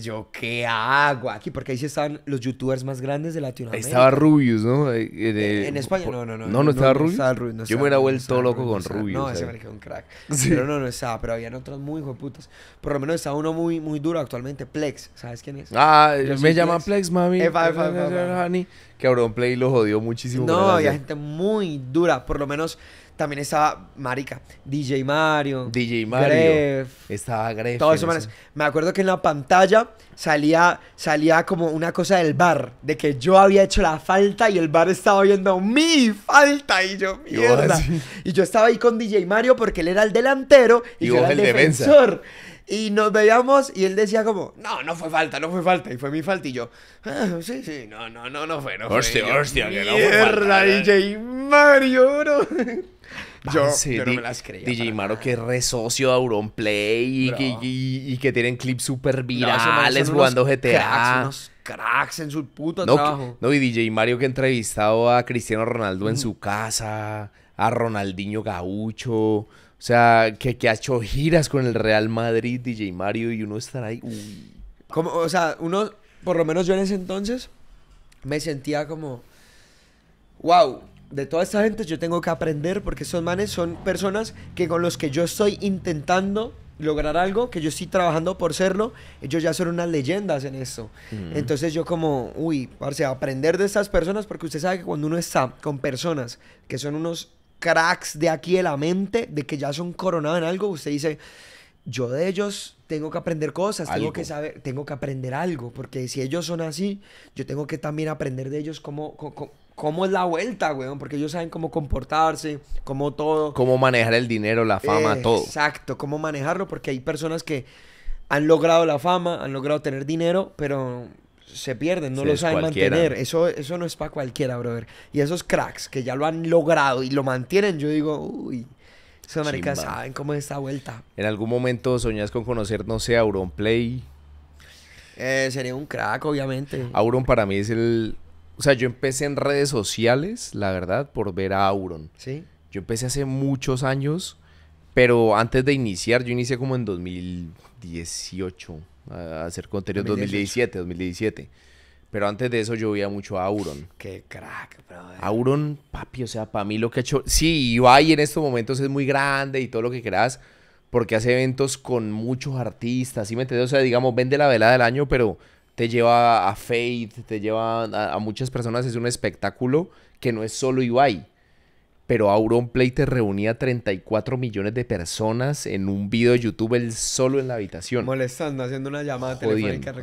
¿Yo qué hago aquí? Porque ahí sí estaban los youtubers más grandes de Latinoamérica. Ahí estaba Rubius, ¿no? En España, no estaba Rubius. Yo me hubiera vuelto loco con Rubius. No, ese me quedó un crack. Sí. Pero no estaba, pero habían otros muy hijueputas. Por lo menos estaba uno muy, muy duro actualmente, Plex. ¿Sabes quién es? Ah, me llama Plex, mami. Que Auron Play lo jodió muchísimo. No, había gente muy dura, por lo menos... También estaba, marica, DJ Mario, Grefg, estaba Grefg. Todas semanas. Me acuerdo que en la pantalla salía como una cosa del bar, de que yo había hecho la falta y el bar estaba viendo mi falta. Y yo, mierda. Y yo estaba ahí con DJ Mario porque él era el delantero y yo era el defensor. Y nos veíamos y él decía como, no fue falta. Y fue mi falta. Y yo, sí, no fue. Hostia, que no fue falta. DJ Mario, bro. Yo no me las creía. DJ Mario que es resocio a Auron Play y que tienen clips súper virales jugando GTA. Cracks en su puto trabajo. No, y DJ Mario que ha entrevistado a Cristiano Ronaldo en su casa, a Ronaldinho Gaucho. O sea, que ha hecho giras con el Real Madrid, DJ Mario, y uno estará ahí. Como, o sea, uno, por lo menos yo en ese entonces, me sentía como, wow, de toda esta gente yo tengo que aprender, porque esos manes son personas que con los que yo estoy intentando lograr algo, que yo estoy trabajando por serlo, ellos ya son unas leyendas en esto. Entonces yo como, parce, aprender de estas personas, porque usted sabe que cuando uno está con personas que son unos cracks de aquí de la mente, de que ya son coronados en algo, usted dice, yo de ellos tengo que aprender cosas, tengo que saber, tengo que aprender algo, porque si ellos son así, yo tengo que también aprender de ellos cómo es la vuelta, weón, porque ellos saben cómo comportarse, cómo todo. Cómo manejar el dinero, la fama, todo. Exacto, cómo manejarlo, porque hay personas que han logrado la fama, han logrado tener dinero, pero se pierden, no lo saben mantener. Eso no es para cualquiera, brother. Y esos cracks que ya lo han logrado y lo mantienen, yo digo, uy, esos maricas saben cómo es esta vuelta. ¿En algún momento soñás con conocer, no sé, Auron Play? Sería un crack, obviamente. Auron para mí es el... O sea, yo empecé en redes sociales, la verdad, por ver a Auron. Sí. Yo empecé hace muchos años, pero antes de iniciar, yo inicié como en 2018, a hacer contenido. 2017. Pero antes de eso yo veía mucho a Auron. ¡Qué crack, bro! Auron, papi, o sea, para mí lo que ha hecho... Sí, Ibai en estos momentos es muy grande y todo lo que quieras, porque hace eventos con muchos artistas, ¿sí me entiendes? O sea, digamos, vende la velada del año, pero te lleva a Faith, te lleva a muchas personas. Es un espectáculo que no es solo Ibai. Pero Auron Play te reunía a 34 millones de personas en un video de YouTube, él solo en la habitación. Molestando, haciendo una llamada telefónica.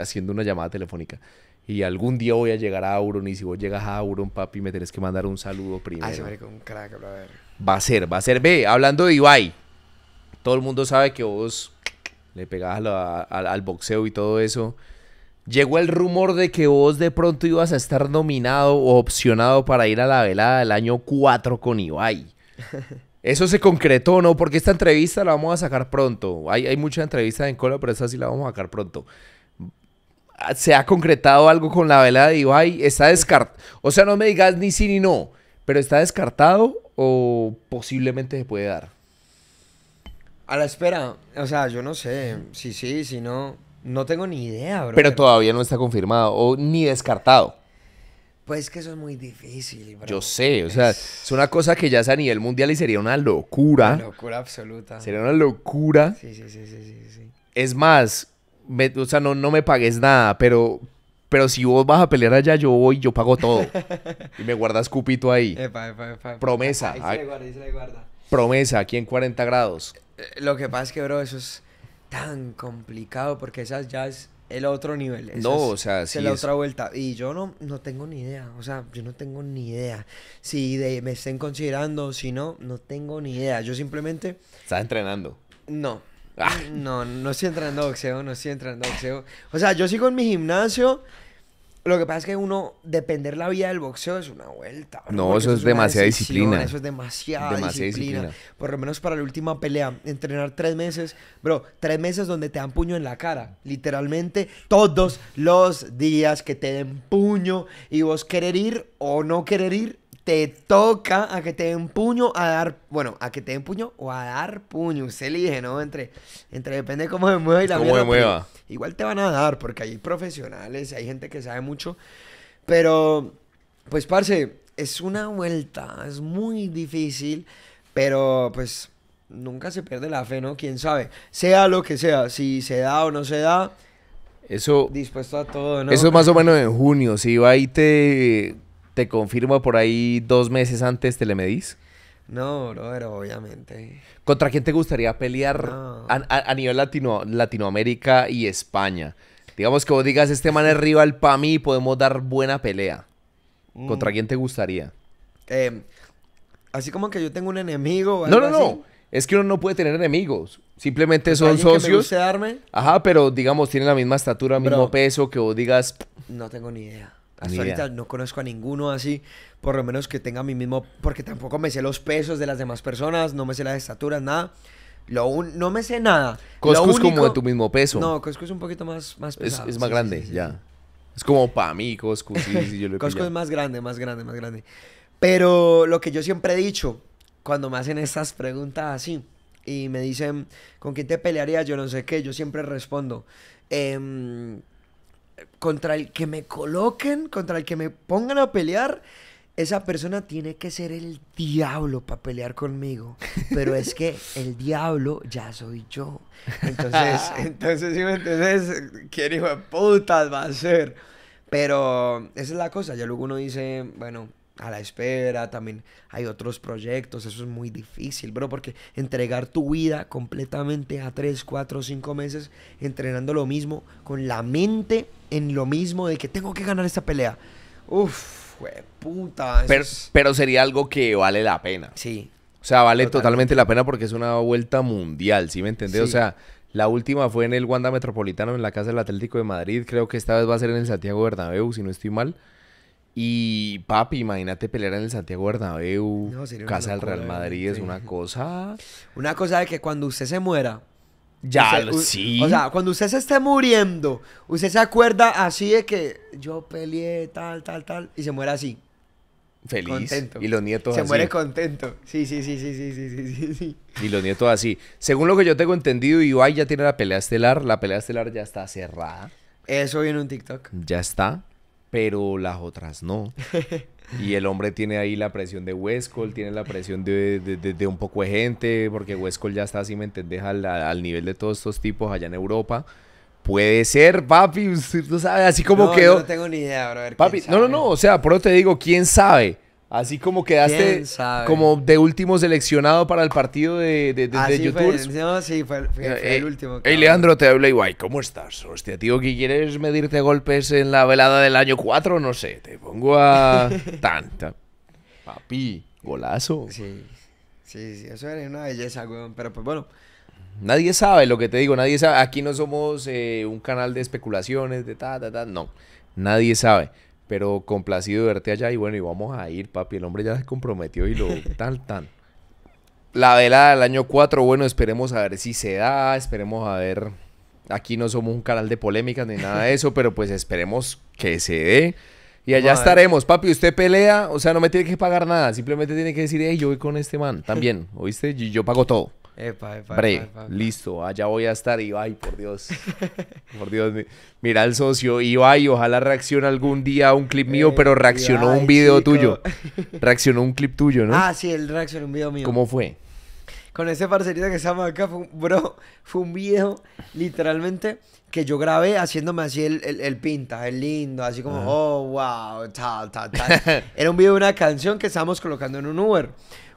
Haciendo una llamada telefónica. Y algún día voy a llegar a Auron, y si vos llegas a Auron, papi, me tenés que mandar un saludo primero. Ay, marico, un crack, bro, a ver. Va a ser. Ve, hablando de Ibai, todo el mundo sabe que vos le pegabas al boxeo y todo eso. Llegó el rumor de que vos de pronto ibas a estar nominado o opcionado para ir a la velada del año 4 con Ibai. ¿Eso se concretó, no? Porque esta entrevista la vamos a sacar pronto. Hay muchas entrevistas en cola, pero esta sí la vamos a sacar pronto. ¿Se ha concretado algo con la velada de Ibai? ¿Está descartado? O sea, no me digas ni sí ni no, pero ¿está descartado o posiblemente se puede dar? A la espera. O sea, yo no sé. Si sí, si no... No tengo ni idea, bro. Pero todavía no está confirmado o ni descartado. Pues que eso es muy difícil, bro. Yo sé, o sea, es una cosa que ya es a nivel mundial y sería una locura. Una locura absoluta. Sería una locura. Sí. Es más, o sea, no me pagues nada, pero si vos vas a pelear allá, yo voy, yo pago todo. Y me guardas cupito ahí. Epa. Promesa. Ahí se le guarda, Promesa, aquí en 40 grados. Lo que pasa es que, bro, eso es tan complicado porque esas ya es el otro nivel. Esas, no, o sea, sí. Es la otra vuelta. Y yo no tengo ni idea. O sea, yo no tengo ni idea. Si me estén considerando, si no, no tengo ni idea. Yo simplemente... ¿Estás entrenando? No. Ah. No estoy entrenando boxeo, O sea, yo sigo en mi gimnasio. Lo que pasa es que uno, depender la vida del boxeo es una vuelta. No, eso es demasiada disciplina. Eso es demasiada disciplina. Por lo menos para la última pelea, entrenar 3 meses. Bro, 3 meses donde te dan puño en la cara. Literalmente todos los días que te den puño. Y vos querer ir o no querer ir, te toca a que te den puño, a dar... Bueno, a que te den puño o a dar puño. Usted elige, ¿no? Entre depende de cómo se mueva y la mierda. Cómo se mueva. Igual te van a dar, porque hay profesionales, hay gente que sabe mucho. Pero, pues, parce, es una vuelta. Es muy difícil, pero, pues, nunca se pierde la fe, ¿no? Quién sabe. Sea lo que sea, si se da o no se da, eso... Dispuesto a todo, ¿no? Eso es más o menos en junio. Si va y ¿Te confirmo por ahí 2 meses antes, te le medís? No, brother, obviamente. ¿Contra quién te gustaría pelear a nivel Latinoamérica y España? Digamos que vos digas, este man es rival para mí, podemos dar buena pelea. ¿Contra quién te gustaría? Así como que yo tengo un enemigo. No. Es que uno no puede tener enemigos. Simplemente son socios. Que me guste darme. Ajá, pero digamos, tienen la misma estatura, mismo peso, que vos digas... No tengo ni idea. Hasta ahorita no conozco a ninguno así, por lo menos que tenga mi mismo, porque tampoco me sé los pesos de las demás personas, no me sé las estaturas, nada. No me sé nada. Coscu es como de tu mismo peso. No, Coscu es un poquito más pesado. Es más grande, ya. Es como para mí, Coscu. Sí, yo lo he Coscu es más grande. Pero lo que yo siempre he dicho, cuando me hacen estas preguntas así, y me dicen, ¿con quién te pelearías? Yo no sé qué, yo siempre respondo, contra el que me coloquen, contra el que me pongan a pelear, esa persona tiene que ser el diablo para pelear conmigo. Pero es que el diablo ya soy yo. Entonces, ¿sí me entendés? ¿Quién hijo de putas va a ser? Pero esa es la cosa. Ya luego uno dice, bueno, a la espera. También hay otros proyectos. Eso es muy difícil, bro, porque entregar tu vida completamente a 3, 4, 5 meses entrenando lo mismo, con la mente en lo mismo de que tengo que ganar esta pelea. Uf, puta. Pero sería algo que vale la pena. Sí. O sea, vale totalmente la pena porque es una vuelta mundial, ¿sí me entendés? Sí. O sea, la última fue en el Wanda Metropolitano, en la Casa del Atlético de Madrid. Creo que esta vez va a ser en el Santiago Bernabéu, si no estoy mal. Y, papi, imagínate pelear en el Santiago Bernabéu, no, Casa del Real Madrid, es una cosa... Una cosa de que cuando usted se muera... Ya, usted, sí. O sea, cuando usted se esté muriendo, usted se acuerda así de que yo peleé tal, tal, tal, y se muere así. Feliz. Contento. Y los nietos así. Se muere contento. Sí, sí, sí, sí, sí, sí, sí, sí. Y los nietos así. Según lo que yo tengo entendido, Ibai ya tiene la pelea estelar. La pelea estelar ya está cerrada. Eso viene en un TikTok. Ya está. Pero las otras no. Y el hombre tiene ahí la presión de Westcol, tiene la presión de un poco de gente, porque Westcol ya está, si me entendés, al nivel de todos estos tipos allá en Europa. Puede ser, papi, usted no sabe, así como no, quedó. No tengo ni idea, bro. A ver, papi, no, o sea, por eso te digo, ¿quién sabe? Así como quedaste como de último seleccionado para el partido de YouTube. Fue, no, sí, fue el último. Hey, cabrón. Leandro, te habla Ibai. ¿Cómo estás? Hostia, tío, ¿que quieres medirte a golpes en la velada del año 4? No sé, te pongo a... Tanta. Papi, golazo. Sí, sí, sí, eso es una belleza, weón. Pero pues bueno... Nadie sabe lo que te digo, nadie sabe. Aquí no somos un canal de especulaciones, de no. Nadie sabe. Pero complacido de verte allá y bueno, y vamos a ir, papi. El hombre ya se comprometió y lo tan. La velada del año 4, bueno, esperemos a ver si se da, esperemos a ver. Aquí no somos un canal de polémicas ni nada de eso, pero pues esperemos que se dé. Y allá estaremos, papi. Usted pelea, o sea, no me tiene que pagar nada. Simplemente tiene que decir, hey, yo voy con este man también, ¿oíste? Yo pago todo. Epa, listo, allá voy a estar. Ibai, por Dios. Por Dios, mira al socio Ibai, ojalá reaccione algún día a un clip mío. Pero reaccionó Ibai, un video tuyo. Reaccionó un clip tuyo, ¿no? Ah, sí, él reaccionó un video mío. ¿Cómo fue? Con ese parcerito que estamos acá, fue un video, literalmente, que yo grabé haciéndome así el pinta, el lindo, así como, oh, wow, tal, tal, tal. Era un video de una canción que estábamos colocando en un Uber.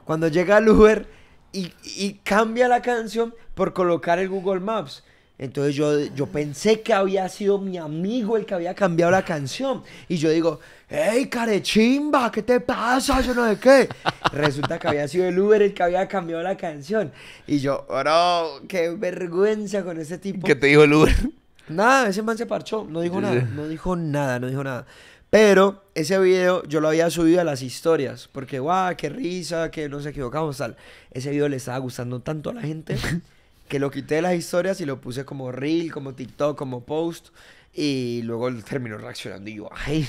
Cuando llega el Uber... Y cambia la canción por colocar el Google Maps. Entonces yo pensé que había sido mi amigo el que había cambiado la canción. Y yo digo, hey, carechimba, ¿qué te pasa? Yo no sé qué. Resulta que había sido el Uber el que había cambiado la canción. Y yo, bro, qué vergüenza con ese tipo. ¿Qué te dijo el Uber? Nada, ese man se parchó, no dijo nada, no dijo nada, no dijo nada. Pero ese video yo lo había subido a las historias, porque guau, qué risa, que nos equivocamos, tal. Ese video le estaba gustando tanto a la gente que lo quité de las historias y lo puse como reel, como TikTok, como post. Y luego terminó reaccionando y yo, ay.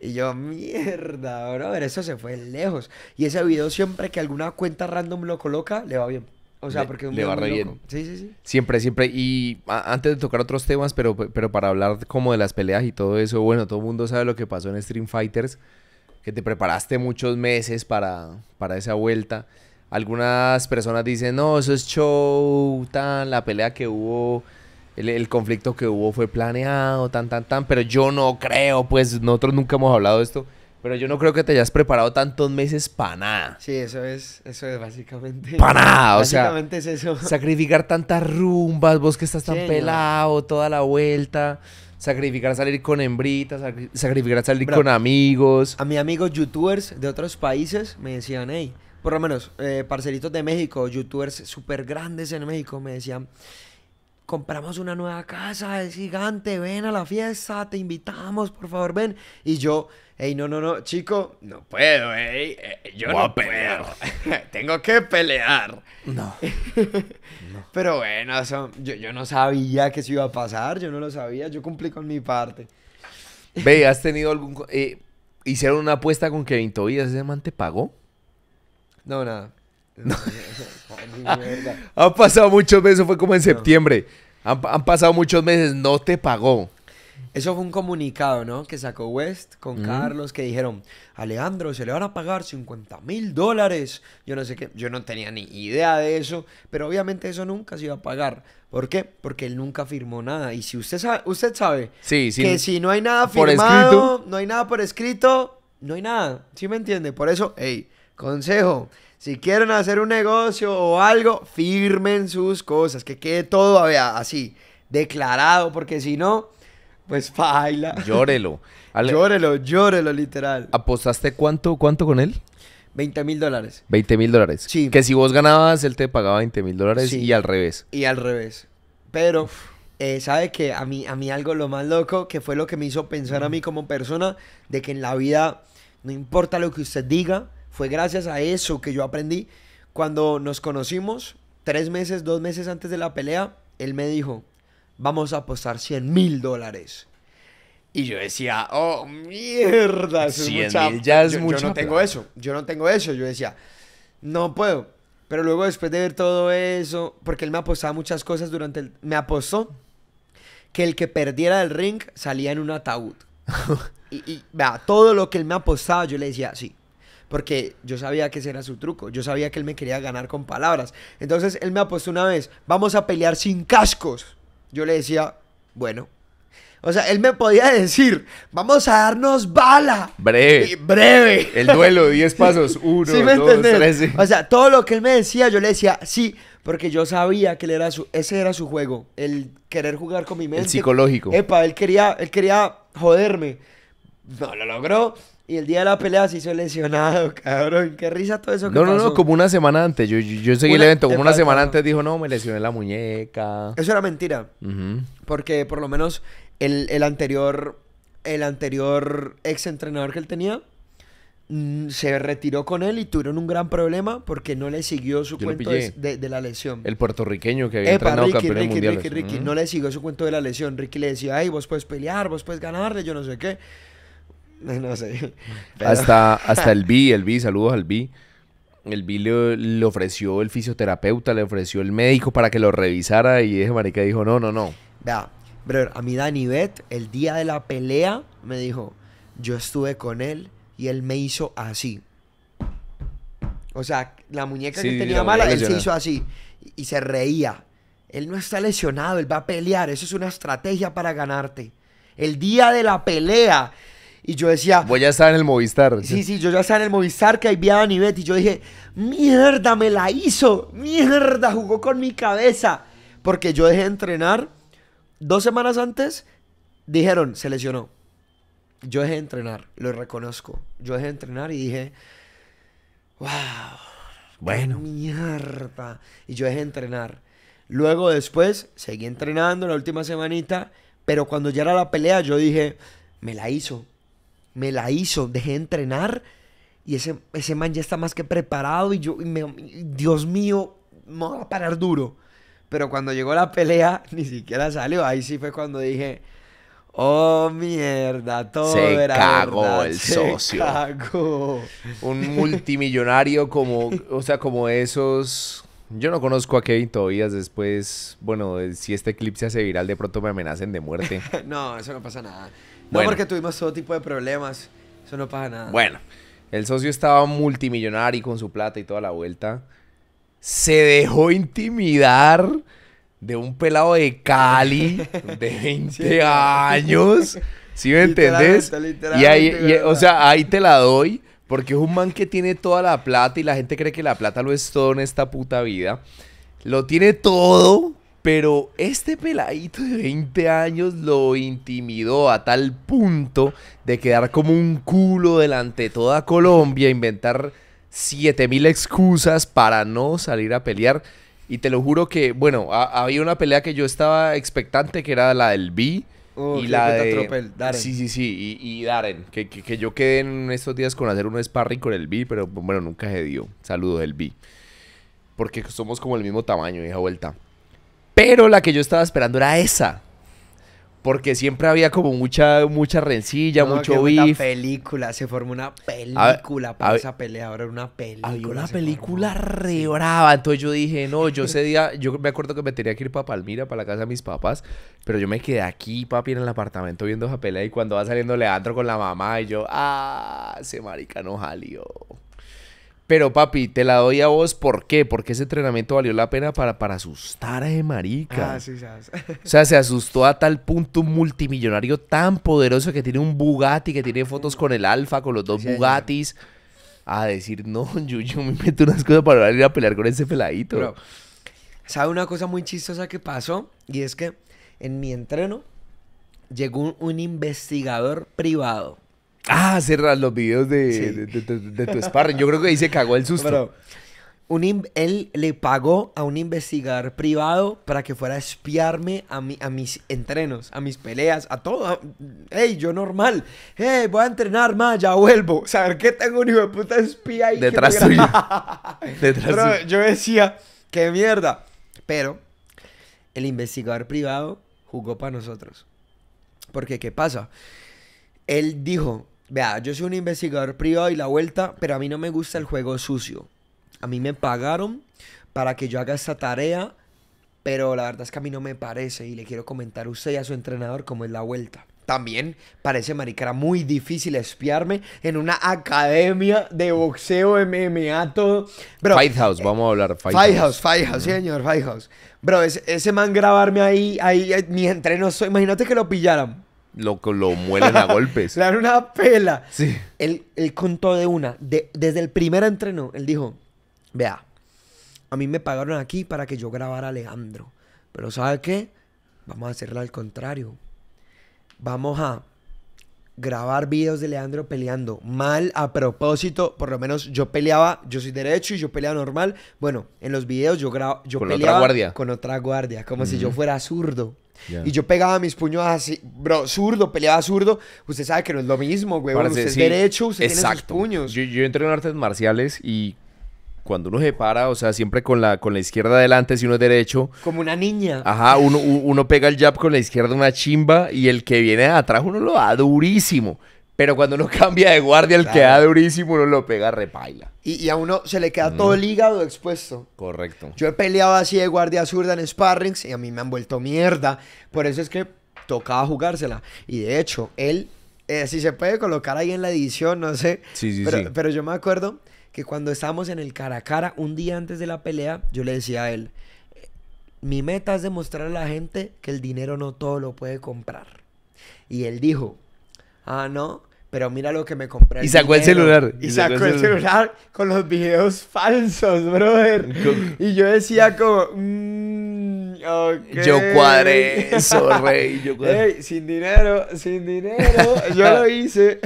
Y yo, mierda, bro, eso se fue lejos. Y ese video siempre que alguna cuenta random lo coloca, le va bien. O sea, porque le va re bien. Sí, sí, sí. Siempre, siempre. Y antes de tocar otros temas, pero para hablar como de las peleas y todo eso, bueno, todo el mundo sabe lo que pasó en Street Fighters, que te preparaste muchos meses para esa vuelta. Algunas personas dicen, no, eso es show, tan, la pelea que hubo, el conflicto que hubo fue planeado, tan. Pero yo no creo, pues nosotros nunca hemos hablado de esto. Pero yo no creo que te hayas preparado tantos meses para nada. Sí, eso es básicamente. Para nada, o sea. Básicamente es eso. Sacrificar tantas rumbas, vos que estás tan pelado, toda la vuelta. Sacrificar salir con hembritas, sacrificar salir con amigos. A mis amigos youtubers de otros países me decían, hey, por lo menos, parceritos de México, youtubers súper grandes en México, me decían, compramos una nueva casa, es gigante, ven a la fiesta, te invitamos, por favor, ven. Y yo... Ey, no, chico, no puedo, yo voy no puedo, tengo que pelear. No. No. Pero bueno, yo no sabía que eso iba a pasar, yo no lo sabía, yo cumplí con mi parte. Ve, ¿has tenido algún... hicieron una apuesta con Kevin Tobias, ¿ese man te pagó? No, nada. No. Han pasado muchos meses, fue como en septiembre, han pasado muchos meses, no te pagó. Eso fue un comunicado, ¿no? Que sacó West con Carlos, que dijeron, a Leandro se le van a pagar $50.000. Yo no sé qué, yo no tenía ni idea de eso, pero obviamente eso nunca se iba a pagar. ¿Por qué? Porque él nunca firmó nada. Y si usted sabe, sí, que si no hay nada firmado, no hay nada por escrito, no hay nada, ¿sí me entiende? Por eso, hey, consejo, si quieren hacer un negocio o algo, firmen sus cosas, que quede todo así, declarado, porque si no, pues baila. Llórelo. Llórelo, literal. ¿Apostaste cuánto con él? $20.000. $20.000. Sí. Que si vos ganabas, él te pagaba $20.000, sí. Y al revés. Y al revés. Pero, ¿sabe qué? A mí algo lo más loco, que fue lo que me hizo pensar a mí como persona, de que en la vida no importa lo que usted diga, fue gracias a eso que yo aprendí. Cuando nos conocimos, 2 meses antes de la pelea, él me dijo, vamos a apostar $100.000. Y yo decía, oh, mierda, eso es mucha, ya es mucho. Yo no tengo eso, yo decía, no puedo. Pero luego después de ver todo eso, porque él me apostaba muchas cosas durante el... Me apostó que el que perdiera el ring salía en un ataúd. y vea, todo lo que él me apostaba yo le decía, sí. Porque yo sabía que ese era su truco. Yo sabía que él me quería ganar con palabras. Entonces él me apostó una vez, vamos a pelear sin cascos. Yo le decía, bueno... O sea, él me podía decir, vamos a darnos bala. Breve. Breve. El duelo, 10 pasos, 1, 2, 3. O sea, todo lo que él me decía, yo le decía sí, porque yo sabía que él era ese era su juego, el querer jugar con mi mente. El psicológico. Epa, él quería joderme. No lo logró. Y el día de la pelea se hizo lesionado, cabrón. Qué risa todo eso que pasó. No, como una semana antes. Yo seguí el evento. Como una semana antes dijo, no, me lesioné la muñeca. Eso era mentira. Porque por lo menos el anterior ex entrenador que él tenía se retiró con él y tuvieron un gran problema porque no le siguió su cuento de la lesión. El puertorriqueño que había entrenado campeones mundiales. Ricky, no le siguió su cuento de la lesión. Ricky le decía, ay, vos puedes pelear, vos puedes ganarle, yo no sé qué. No sé. Pero... Hasta el B, saludos al B. El B le ofreció el fisioterapeuta, le ofreció el médico para que lo revisara y ese marica dijo, no. Vea, brother, a mí Dani Bet, el día de la pelea, me dijo, yo estuve con él y él me hizo así. O sea, la muñeca que tenía mala, él se hizo así y se reía. Él no está lesionado, él va a pelear, eso es una estrategia para ganarte. El día de la pelea... Y yo decía... Voy a estar en el Movistar. Sí, yo ya estaba en el Movistar, que ahí vi a Dani Bet y yo dije, mierda, me la hizo, mierda, jugó con mi cabeza. Porque yo dejé de entrenar 2 semanas antes, dijeron, se lesionó. Yo dejé de entrenar, lo reconozco. Yo dejé de entrenar y dije, wow, bueno, mierda. Y yo dejé de entrenar. Luego después, seguí entrenando la última semanita, pero cuando ya era la pelea, yo dije, me la hizo. Me la hizo, dejé de entrenar y ese man ya está más que preparado y yo, Dios mío, me va a parar duro. Pero cuando llegó la pelea, ni siquiera salió. Ahí sí fue cuando dije, oh, mierda, todo era verdad. Se cagó el socio. Se cagó. Un multimillonario como, o sea, como esos... Yo no conozco a Kevin todavía, después, bueno, si este clip se hace viral, de pronto me amenacen de muerte. No, eso no pasa nada. Bueno. No, porque tuvimos todo tipo de problemas, eso no pasa nada. Bueno, el socio estaba multimillonario con su plata y toda la vuelta. Se dejó intimidar de un pelado de Cali de 20 años, ¿sí me entendés? Y ahí, o sea, ahí te la doy. Porque es un man que tiene toda la plata y la gente cree que la plata lo es todo en esta puta vida. Lo tiene todo, pero este peladito de 20 años lo intimidó a tal punto de quedar como un culo delante de toda Colombia, inventar 7000 excusas para no salir a pelear. Y te lo juro que, bueno, había una pelea que yo estaba expectante, que era la del B. Y la de... Atropel, Darren. Sí, y Darren, que yo quedé en estos días con hacer un sparring con el B, pero bueno, nunca se dio. Saludos, el B. Porque somos como el mismo tamaño, hija vuelta. Pero la que yo estaba esperando era esa. Porque siempre había como mucha rencilla, no, mucho beef. Una película, se formó una película para esa pelea, ahora era una película. Había una película re brava, entonces yo dije, no, yo ese día, yo me acuerdo que me tenía que ir para Palmira, para la casa de mis papás, pero yo me quedé aquí, papi, en el apartamento viendo esa pelea y cuando va saliendo Leandro con la mamá y yo, ese marica no jalió. Pero papi, te la doy a vos, ¿por qué? Porque ese entrenamiento valió la pena para asustar a ese marica. Ah, sí, sabes. O sea, se asustó a tal punto, un multimillonario tan poderoso que tiene un Bugatti, que tiene fotos con el Alfa, con los dos Bugattis, a decir, no, yo me meto unas cosas para ir a pelear con ese peladito. Bro, ¿sabe una cosa muy chistosa que pasó? Y es que en mi entreno llegó un investigador privado. Ah, cerrar los videos de tu sparring. Yo creo que ahí se cagó el susto. Pero él le pagó a un investigador privado para que fuera a espiarme a mis entrenos, a mis peleas, a todo. Hey, yo normal. Hey, voy a entrenar más, ya vuelvo. Saber que tengo un hijo de puta espía ahí. Detrás tuyo. Pero yo decía, qué mierda. Pero el investigador privado jugó para nosotros. Porque, ¿qué pasa? Él dijo, vea, yo soy un investigador privado y la vuelta, pero a mí no me gusta el juego sucio. A mí me pagaron para que yo haga esta tarea, pero la verdad es que a mí no me parece y le quiero comentar a usted y a su entrenador cómo es la vuelta. También parece, marica, era muy difícil espiarme en una academia de boxeo, MMA, todo. Bro, Fight House, vamos a hablar. Fight House, señor, Fight House. Bro, ese man grabarme ahí mis entrenos, imagínate que lo pillaran. Lo muelen a golpes. Le dan una pela. Sí. Él contó de una. Desde el primer entreno, él dijo, vea, a mí me pagaron aquí para que yo grabara a Leandro. Pero ¿sabe qué? Vamos a hacerlo al contrario. Vamos a grabar videos de Leandro peleando mal a propósito. Por lo menos yo peleaba, yo soy derecho y yo peleaba normal. Bueno, en los videos yo peleaba con otra guardia. Con otra guardia, como si yo fuera zurdo. Yeah. Y yo pegaba mis puños así, bro, zurdo, peleaba zurdo. Usted sabe que no es lo mismo, güey. Usted es derecho, usted tiene sus puños. Yo entreno en artes marciales y cuando uno se para, o sea, siempre con la izquierda adelante, si uno es derecho. Como una niña. Ajá, uno pega el jab con la izquierda una chimba y el que viene atrás uno lo da durísimo. Pero cuando uno cambia de guardia, el que da durísimo, uno lo pega, repaila. Y a uno se le queda todo el hígado expuesto. Correcto. Yo he peleado así de guardia zurda en sparrings y a mí me han vuelto mierda. Por eso es que tocaba jugársela. Y de hecho, él, si se puede colocar ahí en la edición, no sé. Sí. Pero yo me acuerdo que cuando estábamos en el cara a cara, un día antes de la pelea, yo le decía a él, mi meta es demostrar a la gente que el dinero no todo lo puede comprar. Y él dijo, ah, no, pero mira lo que me compré. Y sacó el celular. Y sacó el celular con los videos falsos, brother. Y yo decía como, okay. Yo cuadré eso, rey. Yo cuadré. Hey, sin dinero, yo lo hice.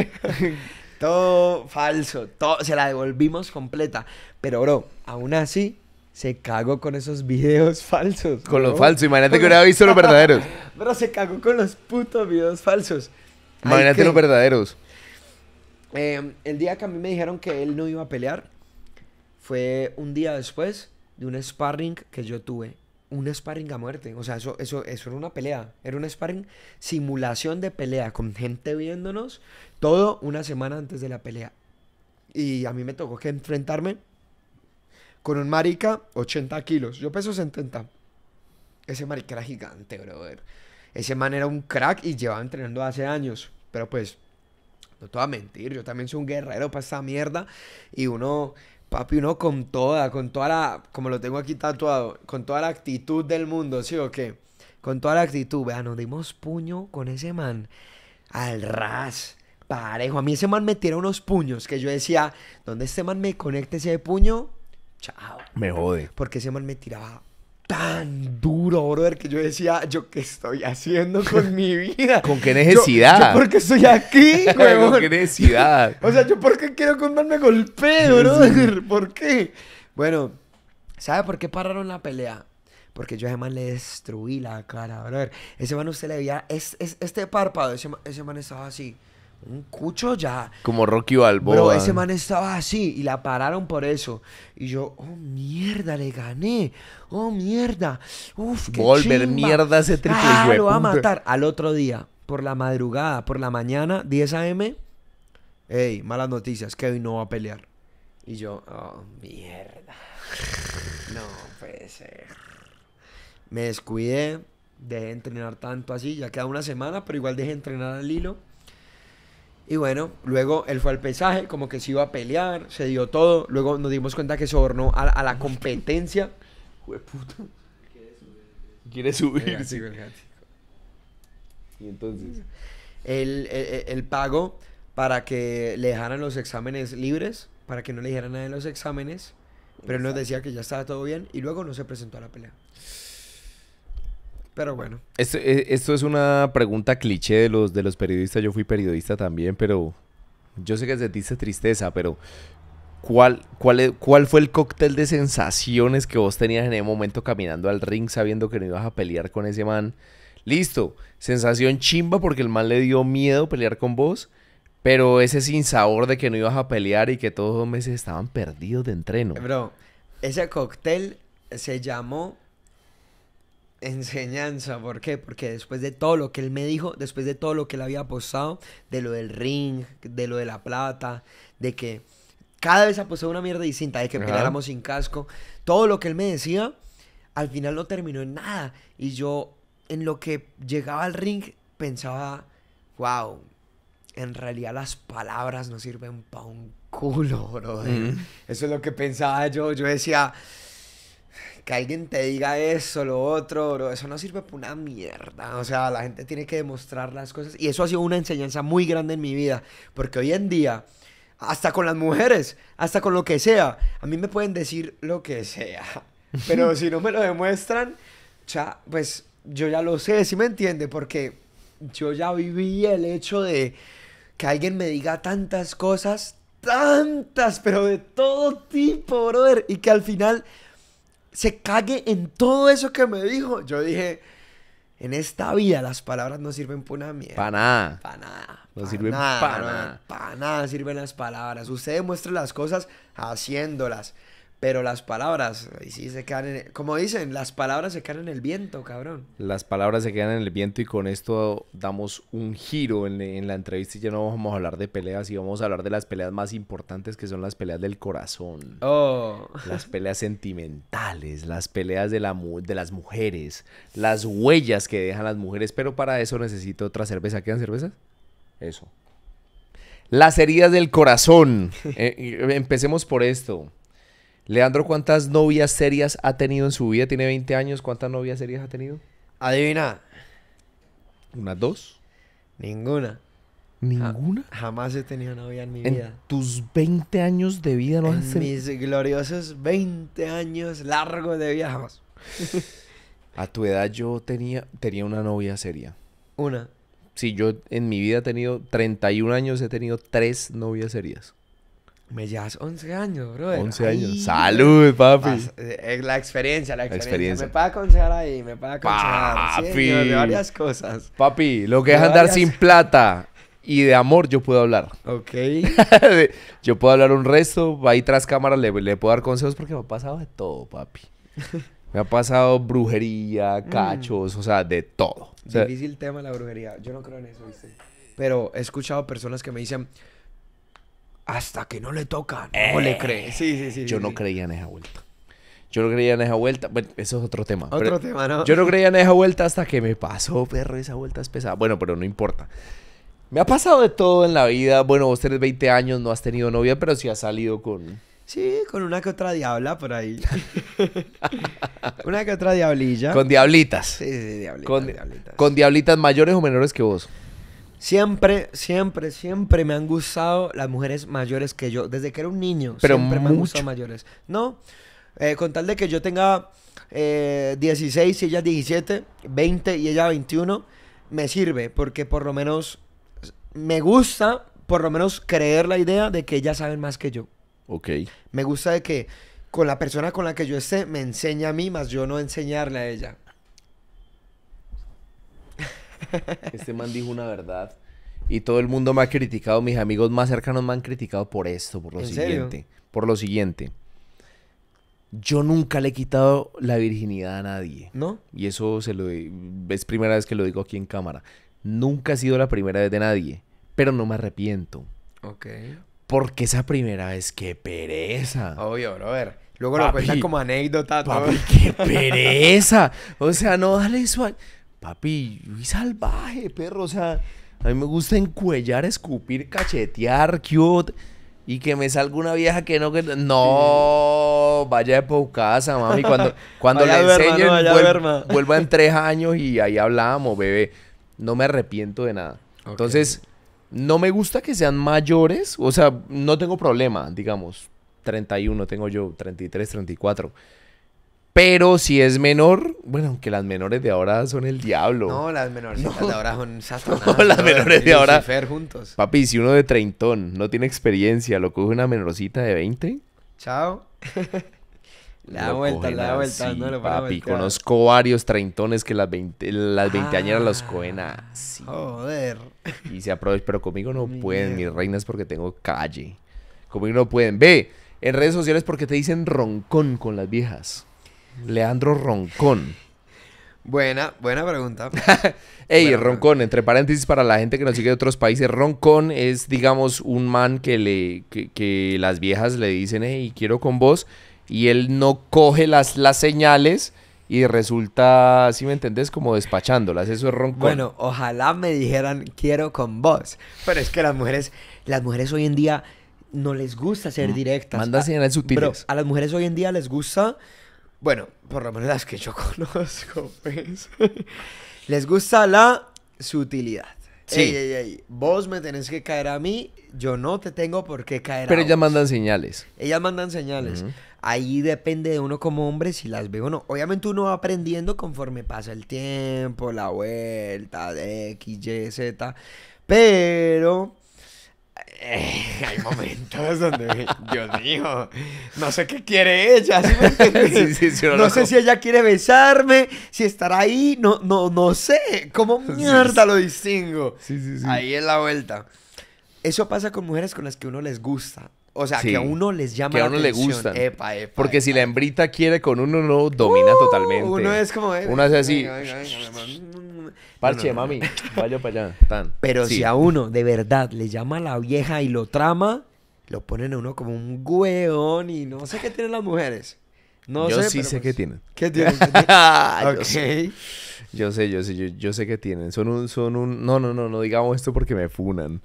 Todo falso, todo, se la devolvimos completa. Pero, bro, aún así, se cagó con esos videos falsos. Con los falsos, imagínate que hubiera visto los verdaderos. Bro, se cagó con los putos videos falsos. Imagínate los verdaderos. El día que a mí me dijeron que él no iba a pelear fue un día después de un sparring que yo tuve. Un sparring a muerte. O sea, eso era una pelea. Era un sparring simulación de pelea con gente viéndonos todo una semana antes de la pelea. Y a mí me tocó que enfrentarme con un marica 80 kilos. Yo peso 70. Ese marica era gigante, brother. Ese man era un crack y llevaba entrenando hace años. Pero pues, no te voy a mentir, yo también soy un guerrero para esta mierda. Y uno, papi, uno con toda la, como lo tengo aquí tatuado, con toda la actitud del mundo, ¿sí o qué? Con toda la actitud, vea, nos dimos puño con ese man al ras, parejo. A mí ese man me tiró unos puños que yo decía, donde este man me conecte ese puño, chao. Me jode. Porque ese man me tiraba tan duro, brother, que yo decía, ¿yo qué estoy haciendo con mi vida? ¿Con qué necesidad? ¿Yo por qué estoy aquí, huevón? ¿Con qué necesidad? O sea, ¿yo por qué quiero que un man me golpee, brother? ¿Por qué? Bueno, ¿sabe por qué pararon la pelea? Porque yo a ese man le destruí la cara, brother. Ese man usted le veía, este párpado, ese man estaba así. Un cucho ya. Como Rocky Balboa. Bro, ese man estaba así y la pararon por eso. Y yo, oh mierda, le gané. Oh mierda. Uf, qué volver chimba. Mierda ese triple. Ah, lo va a matar. Al otro día, por la madrugada, por la mañana, 10 a.m. Ey, malas noticias, Kevin no va a pelear. Y yo, oh mierda. No puede ser. Me descuidé. Dejé de entrenar tanto así. Ya queda una semana, pero igual dejé de entrenar al hilo. Y bueno, luego él fue al pesaje, como que se iba a pelear, se dio todo. Luego nos dimos cuenta que sobornó a la competencia. Jueputa. Quiere subir. Y entonces él pagó para que le dejaran los exámenes libres, para que no le dijeran nada de los exámenes. Pero él nos decía que ya estaba todo bien y luego no se presentó a la pelea. Pero bueno. Esto es una pregunta cliché de los periodistas. Yo fui periodista también, pero yo sé que sentiste tristeza, pero ¿cuál fue el cóctel de sensaciones que vos tenías en ese momento caminando al ring sabiendo que no ibas a pelear con ese man? Listo, sensación chimba porque el man le dio miedo pelear con vos, pero ese sinsabor de que no ibas a pelear y que todos los meses estaban perdidos de entreno. Bro, ese cóctel se llamó enseñanza. ¿Por qué? Porque después de todo lo que él me dijo, después de todo lo que él había apostado, de lo del ring, de lo de la plata, de que cada vez apostaba una mierda distinta, de que peleáramos sin casco, todo lo que él me decía, al final no terminó en nada. Y yo, en lo que llegaba al ring, pensaba, wow, en realidad las palabras no sirven pa' un culo, brother. Eso es lo que pensaba yo. Yo decía, que alguien te diga eso, lo otro, bro, eso no sirve para una mierda. O sea, la gente tiene que demostrar las cosas. Y eso ha sido una enseñanza muy grande en mi vida. Porque hoy en día, hasta con las mujeres, hasta con lo que sea, a mí me pueden decir lo que sea. Pero si no me lo demuestran, ya, pues yo ya lo sé, ¿sí me entiende? Porque yo ya viví el hecho de que alguien me diga tantas cosas, tantas, pero de todo tipo, brother. Y que al final se cague en todo eso que me dijo. Yo dije, en esta vida las palabras no sirven para una mierda. Para nada. Para nada. No sirven para nada. Para nada sirven las palabras. Usted demuestra las cosas haciéndolas. Pero las palabras, y sí, se quedan en el, como dicen, las palabras se quedan en el viento, cabrón. Las palabras se quedan en el viento y con esto damos un giro en la entrevista y ya no vamos a hablar de peleas y vamos a hablar de las peleas más importantes, que son las peleas del corazón. Oh. Las peleas sentimentales, las peleas de las mujeres, las huellas que dejan las mujeres. Pero para eso necesito otra cerveza. ¿Quedan cervezas? Eso. Las heridas del corazón. Empecemos por esto. Leandro, ¿cuántas novias serias ha tenido en su vida? Tiene 20 años, ¿cuántas novias serias ha tenido? Adivina. ¿Unas dos? Ninguna. ¿Ninguna? Jamás he tenido novia en mi vida. ¿En tus 20 años de vida no has tenido? En mis gloriosos 20 años largos de vida jamás. A tu edad yo tenía una novia seria. ¿Una? Sí, yo en mi vida he tenido 31 años, he tenido 3 novias serias. Me llevas 11 años, brother. 11 años. Ay, salud, papi. La experiencia. Me puede aconsejar ahí, me puede aconsejar. Papi. Sí, de varias cosas. Papi, lo que es andar sin plata y de amor, yo puedo hablar. Ok. Yo puedo hablar un resto, ahí tras cámara le puedo dar consejos porque me ha pasado de todo, papi. Me ha pasado brujería, cachos, o sea, de todo. O sea, difícil tema la brujería. Yo no creo en eso, ¿viste? Pero he escuchado personas que me dicen, hasta que no le tocan, no le creen. Sí. Yo no creía en esa vuelta. Bueno, eso es otro tema. Otro tema, ¿no? Yo no creía en esa vuelta hasta que me pasó, perro. Esa vuelta es pesada. Bueno, pero no importa. Me ha pasado de todo en la vida. Bueno, vos tenés 20 años, no has tenido novia, pero sí has salido con... Sí, con una que otra diabla por ahí. Una que otra diablilla. Con diablitas. Sí, diablitas. Con diablitas mayores o menores que vos. Siempre me han gustado las mujeres mayores que yo. Desde que era un niño, pero siempre me han gustado mayores. No, con tal de que yo tenga 16 y ella 17, 20 y ella 21, me sirve. Porque por lo menos me gusta, por lo menos creer la idea de que ellas saben más que yo. Ok. Me gusta de que con la persona con la que yo esté me enseña a mí, más yo no enseñarle a ella. Este man dijo una verdad y todo el mundo me ha criticado, mis amigos más cercanos me han criticado por esto, por lo siguiente, por lo siguiente. Yo nunca le he quitado la virginidad a nadie. ¿No? Y eso es primera vez que lo digo aquí en cámara. Nunca ha sido la primera vez de nadie, pero no me arrepiento. Ok. Porque esa primera vez, qué pereza. Obvio, brother. Luego lo cuentan como anécdota. Papi, qué pereza. O sea, no dale eso a... Papi, yo soy salvaje, perro, o sea, A mí me gusta encuellar, escupir, cachetear, cute. Y que me salga una vieja que no... No, vaya de pocasa, mami. Cuando le enseñen, vuelvo en 3 años y ahí hablamos, bebé. No me arrepiento de nada. Okay. Entonces, no me gusta que sean mayores. O sea, no tengo problema, digamos. 31 tengo yo, 33, 34. Pero si es menor, bueno, aunque las menores de ahora son el diablo. No, las menores de ahora son Satanás. No, las menores de ahora. Lucifer juntos. Papi, si uno de treintón no tiene experiencia, lo coge una menorcita de 20. Chao. La vuelta, sí, no lo papi, voltear. Conozco varios treintones que las veinteañeras los cogen así. Joder. Y se aprovechan, pero conmigo no pueden, mis reinas, porque tengo calle. Conmigo no pueden. Ve, en redes sociales porque te dicen roncón con las viejas. Leandro Roncón. Buena pregunta. Ey, buena Roncón, pregunta. Entre paréntesis para la gente que nos sigue de otros países, Roncón es, digamos, un man que las viejas le dicen, hey, quiero con vos, y él no coge las señales y resulta, si me entendés, como despachándolas. Eso es Roncón. Bueno, ojalá me dijeran, quiero con vos. Pero es que las mujeres hoy en día no les gusta ser directas. Manda señales sutiles. Bro, a las mujeres hoy en día les gusta... Bueno, por lo menos las que yo conozco, pues. Les gusta la sutilidad. Sí. Ey. Vos me tenés que caer a mí, yo no te tengo por qué caer a vos. Pero ellas mandan señales. Ellas mandan señales. Ahí depende de uno como hombre si las ve o no. Obviamente uno va aprendiendo conforme pasa el tiempo, la vuelta, de X, Y, Z. Pero... hay momentos donde, Dios mío, no sé qué quiere ella, ¿sí me entiendes? Sí, no sé si ella quiere besarme, si estará ahí, no sé, ¿cómo mierda lo distingo? Sí. Ahí es la vuelta. Eso pasa con mujeres con las que uno les gusta. O sea, sí, que a uno les llama la atención. Que a uno le gustan. Epa, porque si la hembrita quiere con uno, no domina totalmente. Uno es como... uno es así. Venga. Parche, mami. Vaya para allá. Pero sí, si a uno de verdad le llama a la vieja y lo trama, lo ponen a uno como un hueón y no sé qué tienen las mujeres. No yo sé, sí sé pues, qué tienen. ¿Qué tienen? Okay. Yo sé qué tienen. Son un... No digamos esto porque me funan.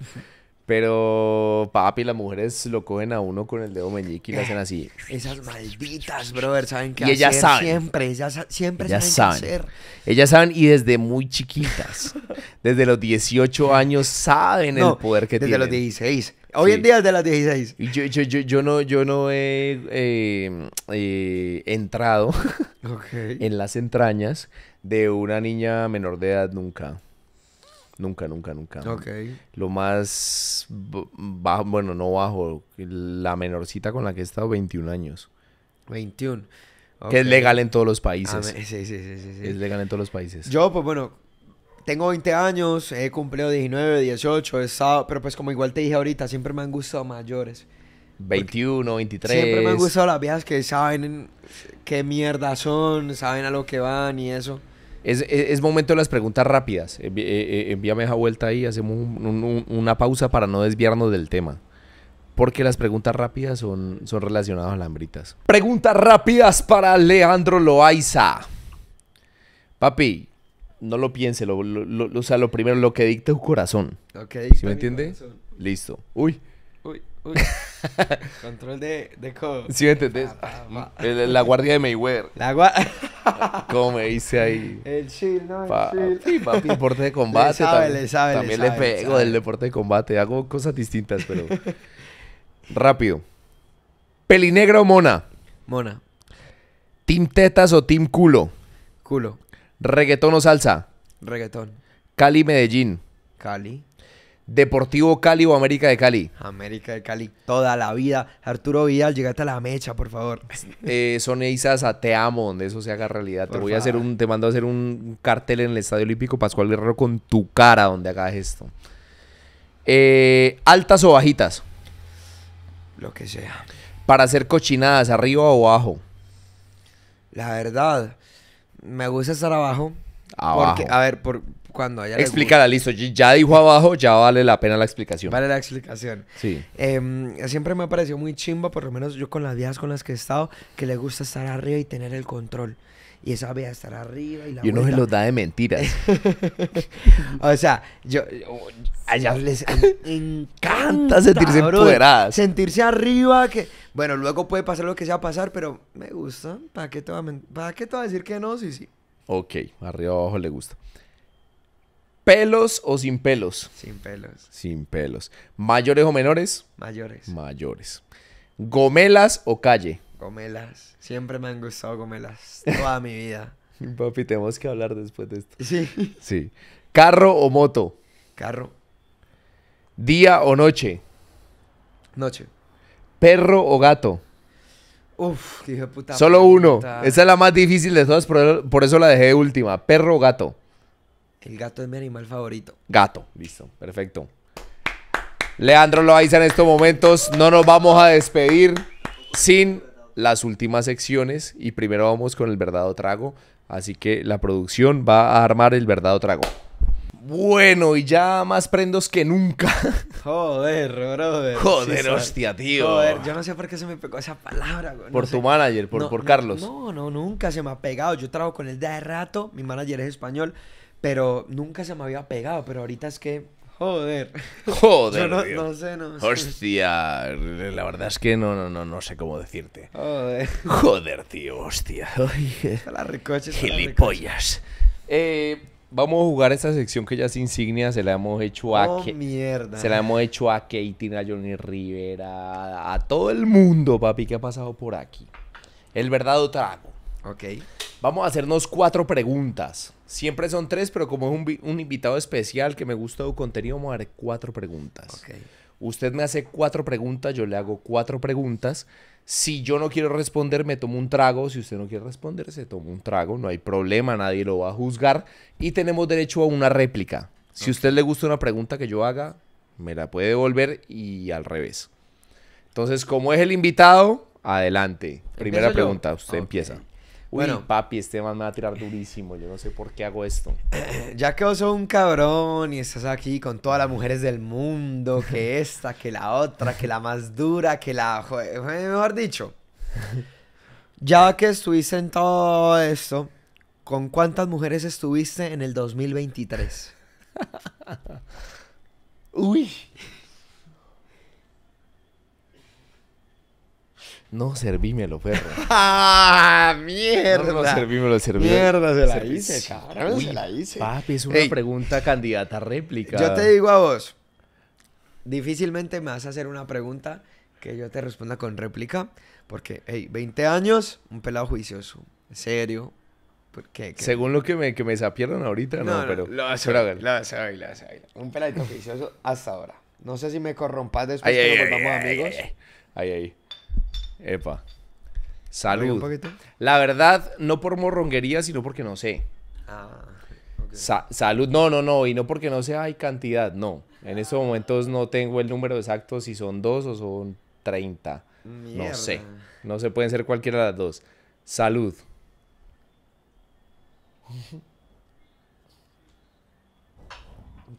Pero, papi, las mujeres lo cogen a uno con el dedo meñique y le hacen así. Esas malditas, brother, saben qué hacer. Y ellas saben. Siempre saben qué hacer. Ellas saben y desde muy chiquitas. Desde los 18 años saben el poder que tienen. Desde los 16. Hoy en día desde los 16. Yo no he entrado en las entrañas de una niña menor de edad nunca. Nunca. Okay. Lo más bajo, bueno, no bajo, la menorcita con la que he estado, 21 años. 21. Okay. Que es legal en todos los países. Sí. Es legal en todos los países. Yo, pues bueno, tengo 20 años, he cumplido 19, 18, he estado, pero pues como igual te dije ahorita, siempre me han gustado mayores. 21, 23. Siempre me han gustado las viejas que saben qué mierda son, saben a lo que van y eso. Es momento de las preguntas rápidas. Envíame esa vuelta ahí. Hacemos una pausa para no desviarnos del tema, porque las preguntas rápidas son relacionadas a las hambritas. Preguntas rápidas para Leandro Loaiza. Papi, no lo piense, o sea, lo primero, lo que dicte tu corazón. Okay, ¿sí me entiende? Listo. Uy. Control de codo. ¿Sí me entendés? La guardia de Mayweather. ¿Cómo me dice ahí? El chill, ¿no? El chill. Papi, deporte de combate. También le pego del deporte de combate. Hago cosas distintas, pero... Rápido. ¿Pelinegra o mona? Mona. ¿Team tetas o team culo? Culo. ¿Reggaetón o salsa? Reggaetón. ¿Cali, Medellín? Cali. ¿Deportivo Cali o América de Cali? América de Cali, toda la vida. Arturo Vidal, llegate a la mecha, por favor. Son Eizaza, te amo, donde eso se haga realidad. Te mando a hacer un cartel en el Estadio Olímpico Pascual Guerrero con tu cara donde hagas esto. ¿Altas o bajitas? Lo que sea. ¿Para hacer cochinadas, arriba o abajo? La verdad, me gusta estar abajo. Abajo. Porque, a ver, cuando haya... Explícala, listo. Ya dijo abajo, ya vale la pena la explicación. Vale la explicación. Sí. Siempre me ha parecido muy chimba, por lo menos yo con las viejas con las que he estado, que le gusta estar arriba y tener el control. y esa vea estará arriba y la vuelta. Uno se los da de mentiras. O sea, a ellas les encanta sentirse empoderadas. Sentirse arriba, que bueno, luego puede pasar lo que sea pasar, pero me gusta. ¿Para qué te va a decir que no? Sí, sí. Ok, arriba abajo le gusta. ¿Pelos o sin pelos? Sin pelos. Sin pelos. ¿Mayores o menores? Mayores. Mayores. ¿Gomelas o calle? Gomelas. Siempre me han gustado gomelas. Toda mi vida. Papi, tenemos que hablar después de esto. Sí. Sí. ¿Carro o moto? Carro. ¿Día o noche? Noche. ¿Perro o gato? Uf, qué puta. Solo uno. Esa es la más difícil de todas, por eso la dejé de última. ¿Perro o gato? El gato es mi animal favorito. Gato. Listo, perfecto. Leandro Loaiza, en estos momentos no nos vamos a despedir sin las últimas secciones. Y primero vamos con el verdadero trago. Así que la producción va a armar el verdadero trago. Bueno, y ya más prendos que nunca. Joder, brother. Joder, sí, hostia, tío. Joder, yo no sé por qué se me pegó esa palabra, güey. Por tu manager, por Carlos. No, nunca se me ha pegado. Yo trabajo con él de rato. Mi manager es español. Pero nunca se me había pegado, pero ahorita es que... Joder. Joder, no sé. Hostia, la verdad es que no sé cómo decirte. Joder. Joder, tío, hostia. Oye, la recoches, gilipollas. Vamos a jugar esta sección que ya es insignia. Se la hemos hecho a... mierda. Se la hemos hecho a Katie, a Johnny Rivera, a todo el mundo, papi, que ha pasado por aquí. El verdadero trago. Ok. Vamos a hacernos 4 preguntas. Siempre son 3, pero como es un invitado especial que me gusta su contenido, vamos a hacer 4 preguntas. Okay. Usted me hace 4 preguntas, yo le hago 4 preguntas. Si yo no quiero responder, me tomo un trago. Si usted no quiere responder, se toma un trago. No hay problema, nadie lo va a juzgar. Y tenemos derecho a una réplica. Si a usted le gusta una pregunta que yo haga, me la puede devolver y al revés. Entonces, como es el invitado, adelante. Primera pregunta, usted empieza. Uy, bueno, papi, este man me va a tirar durísimo. Yo no sé por qué hago esto. Ya que vos sos un cabrón y estás aquí con todas las mujeres del mundo, que esta, que la otra, que la más dura, que la... Mejor dicho, ya que estuviste en todo esto, ¿con cuántas mujeres estuviste en el 2023? Uy. No, servímelo, perro. ¡Ah, mierda! No, servímelo. Mierda, se la hice, cabrón, se la hice. Papi, es una pregunta candidata a réplica. Yo te digo a vos, difícilmente me vas a hacer una pregunta que yo te responda con réplica, porque, 20 años, un pelado juicioso, serio. ¿Qué? Según lo que me sapieron ahorita, no, pero... Lo vas a ver. Un peladito juicioso hasta ahora. No sé si me corrompas después que nos volvamos amigos. Epa. Salud. La verdad, no por morronguería, sino porque no sé. Okay. Salud. No. Y no porque no sé, hay cantidad. No. En estos momentos no tengo el número exacto si son 2 o son 30. Mierda. No sé. No se pueden ser cualquiera de las dos. Salud.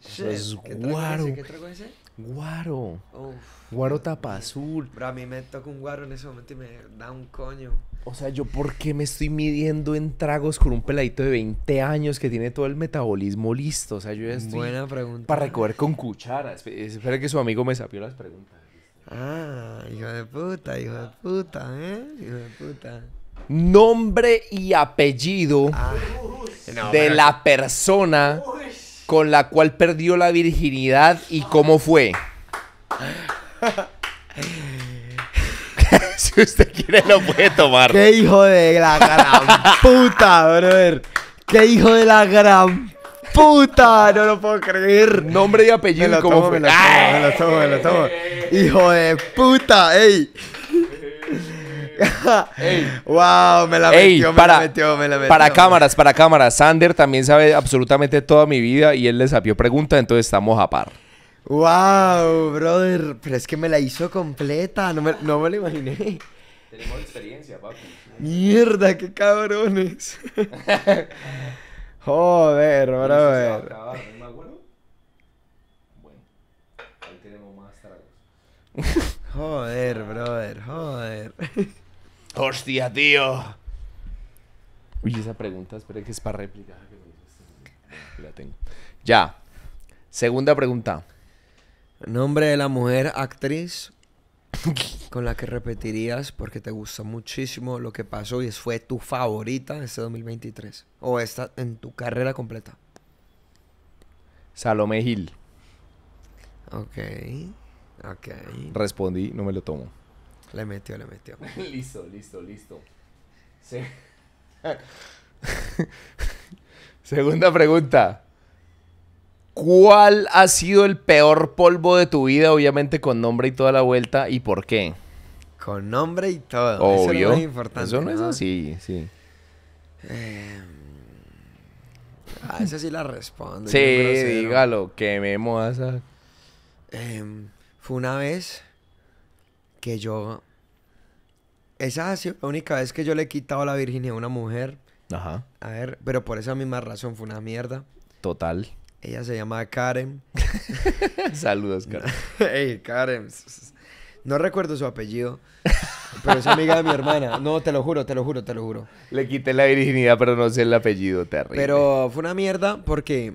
Shit. ¿Qué trago ese? Guaro. Uf. Guaro tapa azul. Bro, a mí me toca un guaro en ese momento y me da un coño. O sea, ¿yo por qué me estoy midiendo en tragos con un peladito de 20 años que tiene todo el metabolismo listo? O sea, yo ya estoy... Buena pregunta. Para recoger con cuchara. Espera que su amigo me sapió las preguntas. Ah, hijo de puta, ¿eh? Hijo de puta. Nombre y apellido de la persona... con la cual perdió la virginidad y cómo fue. Si usted quiere lo puede tomar. ¡Qué hijo de la gran puta, brother! ¡Qué hijo de la gran puta! No lo puedo creer. Nombre y apellido y cómo fue. Me lo tomo. ¡Hijo de puta! ¡Ey! Wow, me la metió. Para cámaras. Sander también sabe absolutamente toda mi vida y él le sapió pregunta, entonces estamos a par. Wow, brother, pero es que me la hizo completa, no me la imaginé. Tenemos experiencia, papi. Mierda, qué cabrones. Joder, brother. Bueno, ahí tenemos más tragos. Joder, brother. Hostia, tío. Uy, esa pregunta, espera que es para réplica. La tengo. Ya. Segunda pregunta. Nombre de la mujer actriz con la que repetirías porque te gusta muchísimo lo que pasó y fue tu favorita este 2023 o esta en tu carrera completa. Salomé Gil. Ok, ok. Respondí, no me lo tomo. Le metió, le metió. Listo, listo, listo. Sí. Segunda pregunta. ¿Cuál ha sido el peor polvo de tu vida? Obviamente con nombre y toda la vuelta. ¿Y por qué? Con nombre y todo. Obvio. Eso no es importante. Eso no, ¿no? es así, sí. A esa sí la respondo. Sí, dígalo. Que me moza. Fue una vez que yo... Esa ha sido la única vez que yo le he quitado la virginidad a una mujer. Ajá. A ver, pero por esa misma razón fue una mierda. Total. Ella se llama Karen. Saludos, Karen. Hey, Karen. No recuerdo su apellido, pero es amiga de mi hermana. No, te lo juro, te lo juro, te lo juro. Le quité la virginidad, pero no sé el apellido, terrible. Pero fue una mierda porque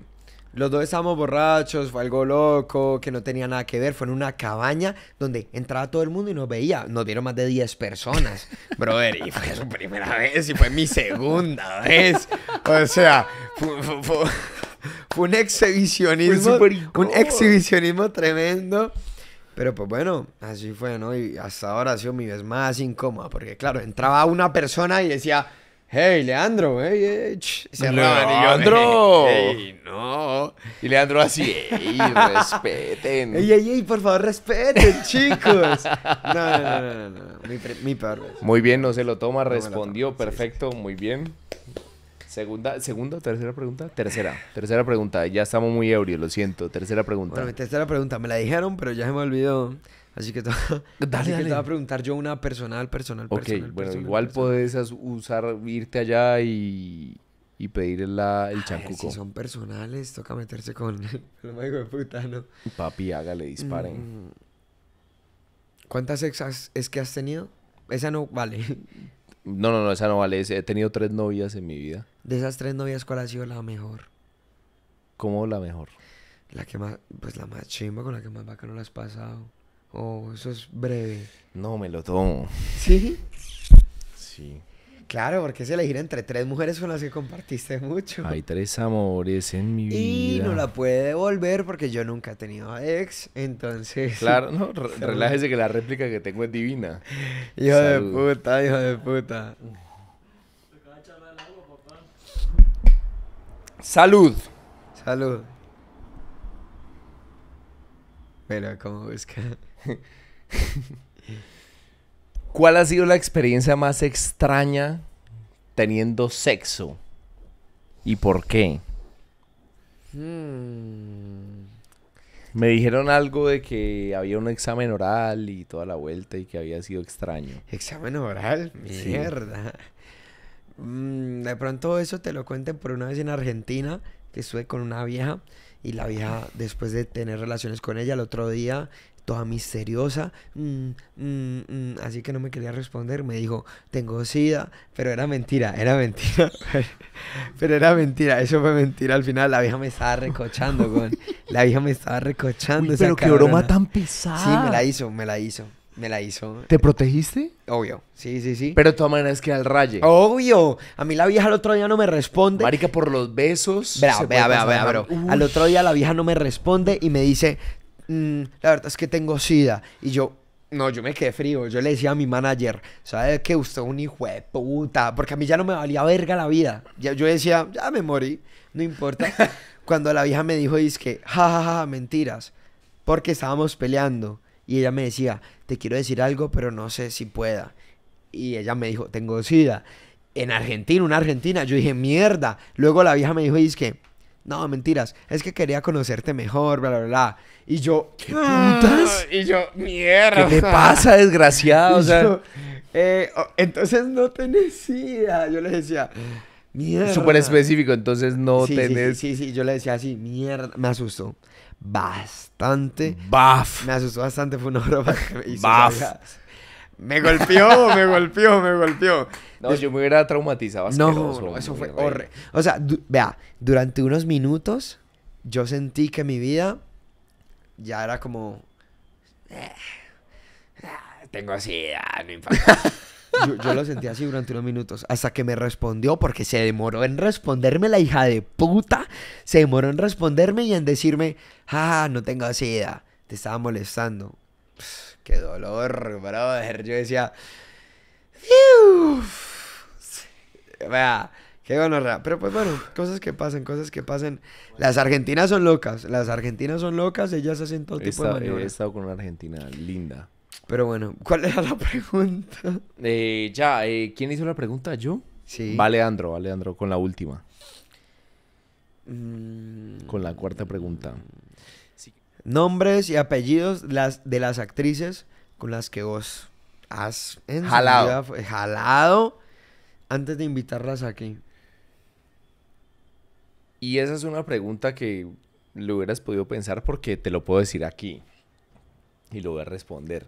los dos estábamos borrachos, fue algo loco, que no tenía nada que ver. Fue en una cabaña donde entraba todo el mundo y nos veía. Nos vieron más de 10 personas, brother. Y fue su primera vez y fue mi segunda vez. O sea, fue un exhibicionismo, un exhibicionismo tremendo. Pero pues bueno, así fue, ¿no? Y hasta ahora ha sido mi vez más incómoda. Porque claro, entraba una persona y decía: hey, Leandro, hey, se Leandro. Hey, no. Y Leandro así: hey, respeten. Hey, hey, hey, por favor, respeten, chicos. No. Mi peor vez. Muy bien, no se lo toma, respondió. No lo tomo. Perfecto, sí, sí. Muy bien. ¿Segunda o tercera pregunta? Tercera pregunta. Ya estamos muy ebrios, lo siento. Tercera pregunta. Bueno, mi tercera pregunta. Me la dijeron, pero ya se me olvidó. Así que te voy a preguntar yo una personal. Ok, bueno, igual puedes usar, irte allá y pedir el chancuco. Si son personales, toca meterse con el mago de puta, ¿no? Papi, hágale, disparen. ¿Cuántas exas es que has tenido? Esa no vale. No, esa no vale. He tenido 3 novias en mi vida. De esas 3 novias, ¿cuál ha sido la mejor? ¿Cómo la mejor? La que más, pues la más chimba, con la que más bacano la has pasado. Oh, eso es breve. No, me lo tomo. ¿Sí? Sí. Claro, porque es elegir entre 3 mujeres con las que compartiste mucho. Hay 3 amores en mi vida. Y no la puede devolver porque yo nunca he tenido ex, entonces... Claro, no, relájese que la réplica que tengo es divina. Hijo Salud. De puta, hijo de puta. Salud. Salud. Pero ¿cómo busca? ¿Cuál ha sido la experiencia más extraña teniendo sexo? ¿Y por qué? Me dijeron algo de que había un examen oral y toda la vuelta y que había sido extraño. ¿Examen oral? Sí. Mierda. De pronto eso te lo cuenten por una vez en Argentina, que estuve con una vieja y la vieja, después de tener relaciones con ella, el otro día... toda misteriosa, así que no me quería responder, me dijo, tengo sida, pero era mentira, pero era mentira, eso fue mentira, al final la vieja me estaba recochando, Uy, pero qué broma tan pesada. Sí, me la hizo. ¿Te protegiste? Obvio, sí. Pero de todas maneras queda al raye. Obvio, a mí la vieja al otro día no me responde. Marica, por los besos. Vea, bro, al otro día la vieja no me responde y me dice... la verdad es que tengo sida. Y yo, no, yo me quedé frío. Yo le decía a mi manager, ¿sabes qué? Usted es un hijo de puta. Porque a mí ya no me valía verga la vida. Yo decía, ya me morí, no importa. Cuando la vieja me dijo, dizque, jajaja, mentiras. Porque estábamos peleando. Y ella me decía, te quiero decir algo, pero no sé si pueda. Y ella me dijo, tengo sida. En Argentina, una argentina. Yo dije, mierda. Luego la vieja me dijo, dizque, no, mentiras, es que quería conocerte mejor, bla, bla, bla. Y yo, ¿qué putas? Y yo, mierda. ¿Qué te pasa, desgraciado? O sea, yo, entonces no tenés idea. Yo le decía, mierda. Súper específico, entonces no tenés. Sí, yo le decía así, mierda. Me asustó bastante. Baf. Me asustó bastante, fue una broma que me hizo. Baf. Me golpeó, me golpeó, me golpeó. No, yo me hubiera traumatizado. No, no, eso fue horrible. O sea, vea, durante unos minutos yo sentí que mi vida ya era como... tengo así, no impacta. Yo lo sentí así durante unos minutos, hasta que me respondió, porque se demoró en responderme la hija de puta. Se demoró en responderme y en decirme, ah, no tengo sida, te estaba molestando. Pff, qué dolor, brother. Yo decía, vea, qué gonorrea. Pero pues bueno, cosas que pasan, cosas que pasan. Las argentinas son locas, las argentinas son locas, ellas hacen todo tipo de maniobras. He estado con una argentina linda. Pero bueno, ¿cuál era la pregunta? ¿Quién hizo la pregunta? ¿Yo? Sí. Va Leandro, con la última. Con la cuarta pregunta. Sí. Nombres y apellidos de las actrices con las que vos has jalado antes de invitarlas aquí. Y esa es una pregunta que lo hubieras podido pensar porque te lo puedo decir aquí. Y lo voy a responder.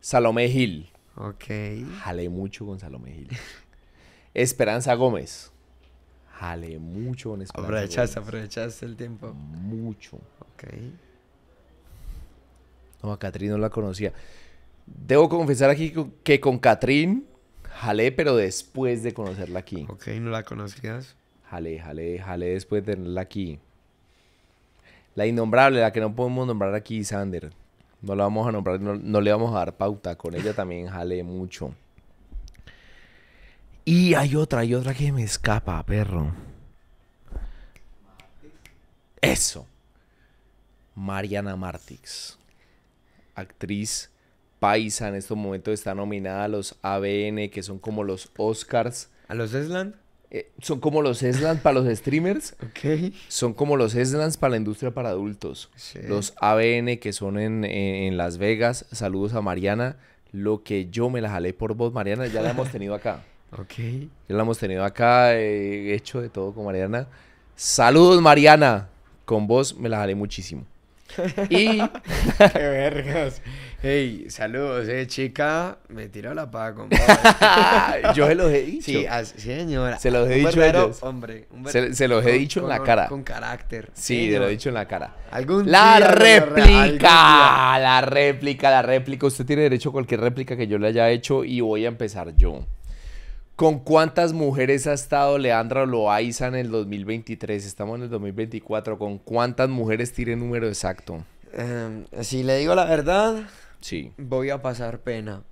Salomé Gil. Ok. Jalé mucho con Salomé Gil. Esperanza Gómez. Jalé mucho con Esperanza Gómez. Aprovechaste el tiempo. Mucho. Ok. No, a Catrín no la conocía. Debo confesar aquí que con Catrín jalé, pero después de conocerla aquí. Ok, ¿no la conocías? Jalé después de tenerla aquí. La innombrable, la que no podemos nombrar aquí, Sander. No la vamos a nombrar, no le vamos a dar pauta. Con ella también jalé mucho. Y hay otra que me escapa, perro. Eso. Mariana Martix. Actriz paisa, en estos momentos está nominada a los ABN, que son como los Oscars. ¿A los Esland? Son como los Esland para los streamers. Okay. Son como los Esland para la industria para adultos. Sí. Los ABN que son en Las Vegas. Saludos a Mariana. Lo que yo me la jalé por vos, Mariana. Ya la hemos tenido acá. Okay. Ya la hemos tenido acá. He hecho de todo con Mariana. Saludos, Mariana. Con vos me la jalé muchísimo. Y... ¡Qué vergas! Hey, saludos, chica. Me tiró la paja con vos. Yo se los he dicho. Sí, señora. Se los he dicho a ellos. Hombre, se los he dicho en la cara. Con carácter. Sí, se los he dicho en la cara. ¡La réplica! La réplica, la réplica. Usted tiene derecho a cualquier réplica que yo le haya hecho y voy a empezar yo. ¿Con cuántas mujeres ha estado Leandro Loaiza en el 2023? Estamos en el 2024. ¿Con cuántas mujeres? Tire el número exacto. Si le digo la verdad, sí, voy a pasar pena.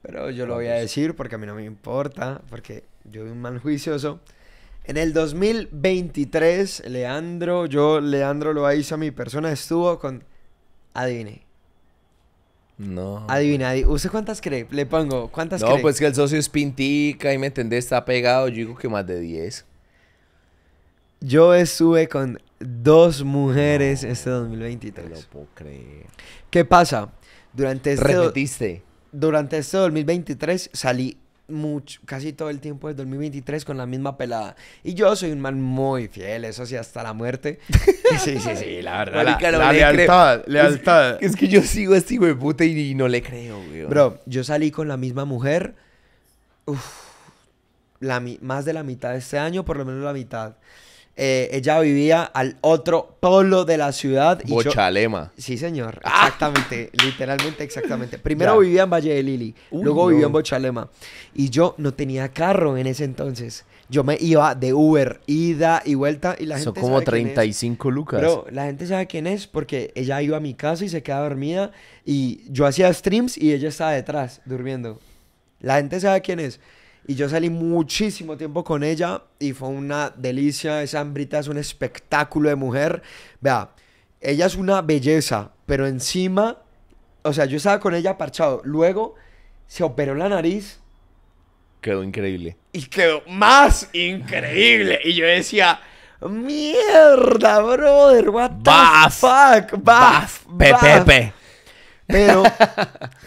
Pero yo lo voy a decir porque a mí no me importa, porque yo soy un man juicioso. En el 2023, Leandro Loaiza, mi persona, estuvo con... Adivine. No. Adivina, ¿usted cuántas cree? Le pongo, ¿cuántas cree? No, pues que el socio es pintica y me entendés, está pegado. Yo digo que más de 10. Yo estuve con 2 mujeres este 2023. No lo puedo creer. ¿Qué pasa? Durante este 2023 salí mucho, casi todo el tiempo del 2023 con la misma pelada. Y yo soy un man muy fiel, eso sí, hasta la muerte. Sí, la verdad. La lealtad, lealtad. Es que yo sigo a este hijo de puta y no le creo, güey. Bro, yo salí con la misma mujer más de la mitad de este año, por lo menos la mitad. Ella vivía al otro polo de la ciudad. Bochalema. Sí, señor. Exactamente. Literalmente, exactamente. Primero vivía en Valle de Lili. Luego vivía en Bochalema. Y yo no tenía carro en ese entonces. Yo me iba de Uber, ida y vuelta. Y la gente sabe quién es. Son como 35 lucas. Pero la gente sabe quién es porque ella iba a mi casa y se quedaba dormida. Y yo hacía streams y ella estaba detrás, durmiendo. La gente sabe quién es. Y yo salí muchísimo tiempo con ella y fue una delicia. Esa hambrita es un espectáculo de mujer. Vea, ella es una belleza, pero encima, o sea, yo estaba con ella parchado. Luego se operó la nariz. Quedó increíble. Y quedó más increíble. Y yo decía, mierda, brother, what the fuck. Baf, pepepe.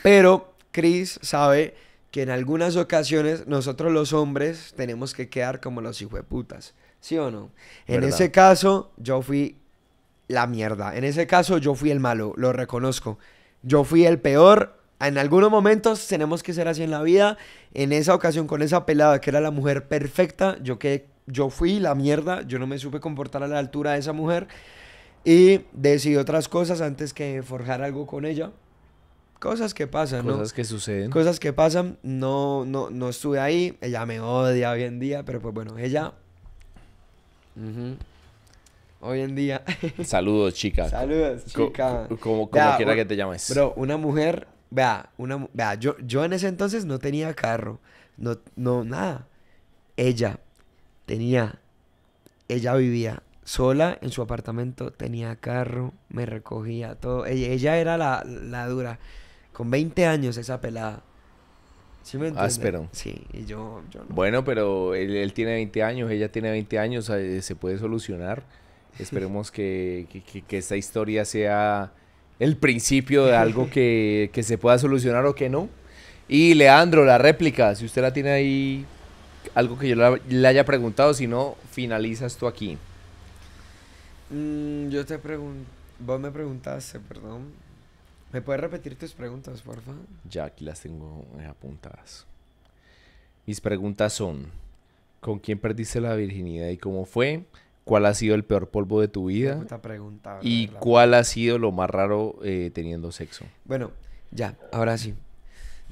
Pero, Chris sabe que en algunas ocasiones nosotros los hombres tenemos que quedar como los hijueputas, ¿sí o no? En ese caso, yo fui la mierda. En ese caso, yo fui el malo, lo reconozco. Yo fui el peor En algunos momentos tenemos que ser así en la vida. En esa ocasión con esa pelada que era la mujer perfecta, yo fui la mierda, yo no me supe comportar a la altura de esa mujer y decidí otras cosas antes que forjar algo con ella. Cosas que pasan, ¿no? Cosas que suceden. Cosas que pasan. No estuve ahí. Ella me odia hoy en día, pero pues bueno, ella... Hoy en día... Saludos, chica. Saludos, chica. Como quiera que te llames. Bro, una mujer... Vea, yo en ese entonces no tenía carro, no nada. Ella vivía sola en su apartamento, tenía carro, me recogía, todo. Ella era la dura, con 20 años esa pelada. ¿Sí me entiendes? Áspero. Sí, y yo no. Bueno, pero él tiene 20 años, ella tiene 20 años, se puede solucionar. Esperemos que esta historia sea... el principio de algo que se pueda solucionar o que no. Y Leandro, la réplica, si usted la tiene ahí, algo que yo le haya preguntado, si no, finalizas tú aquí. Yo te pregunto, vos me preguntaste, perdón. ¿Me puedes repetir tus preguntas, por favor? Ya, aquí las tengo apuntadas. Mis preguntas son, ¿con quién perdiste la virginidad y cómo fue? ¿Cuál ha sido el peor polvo de tu vida? Puta pregunta, ¿verdad? ¿Y cuál ha sido lo más raro teniendo sexo? Bueno, ya, ahora sí.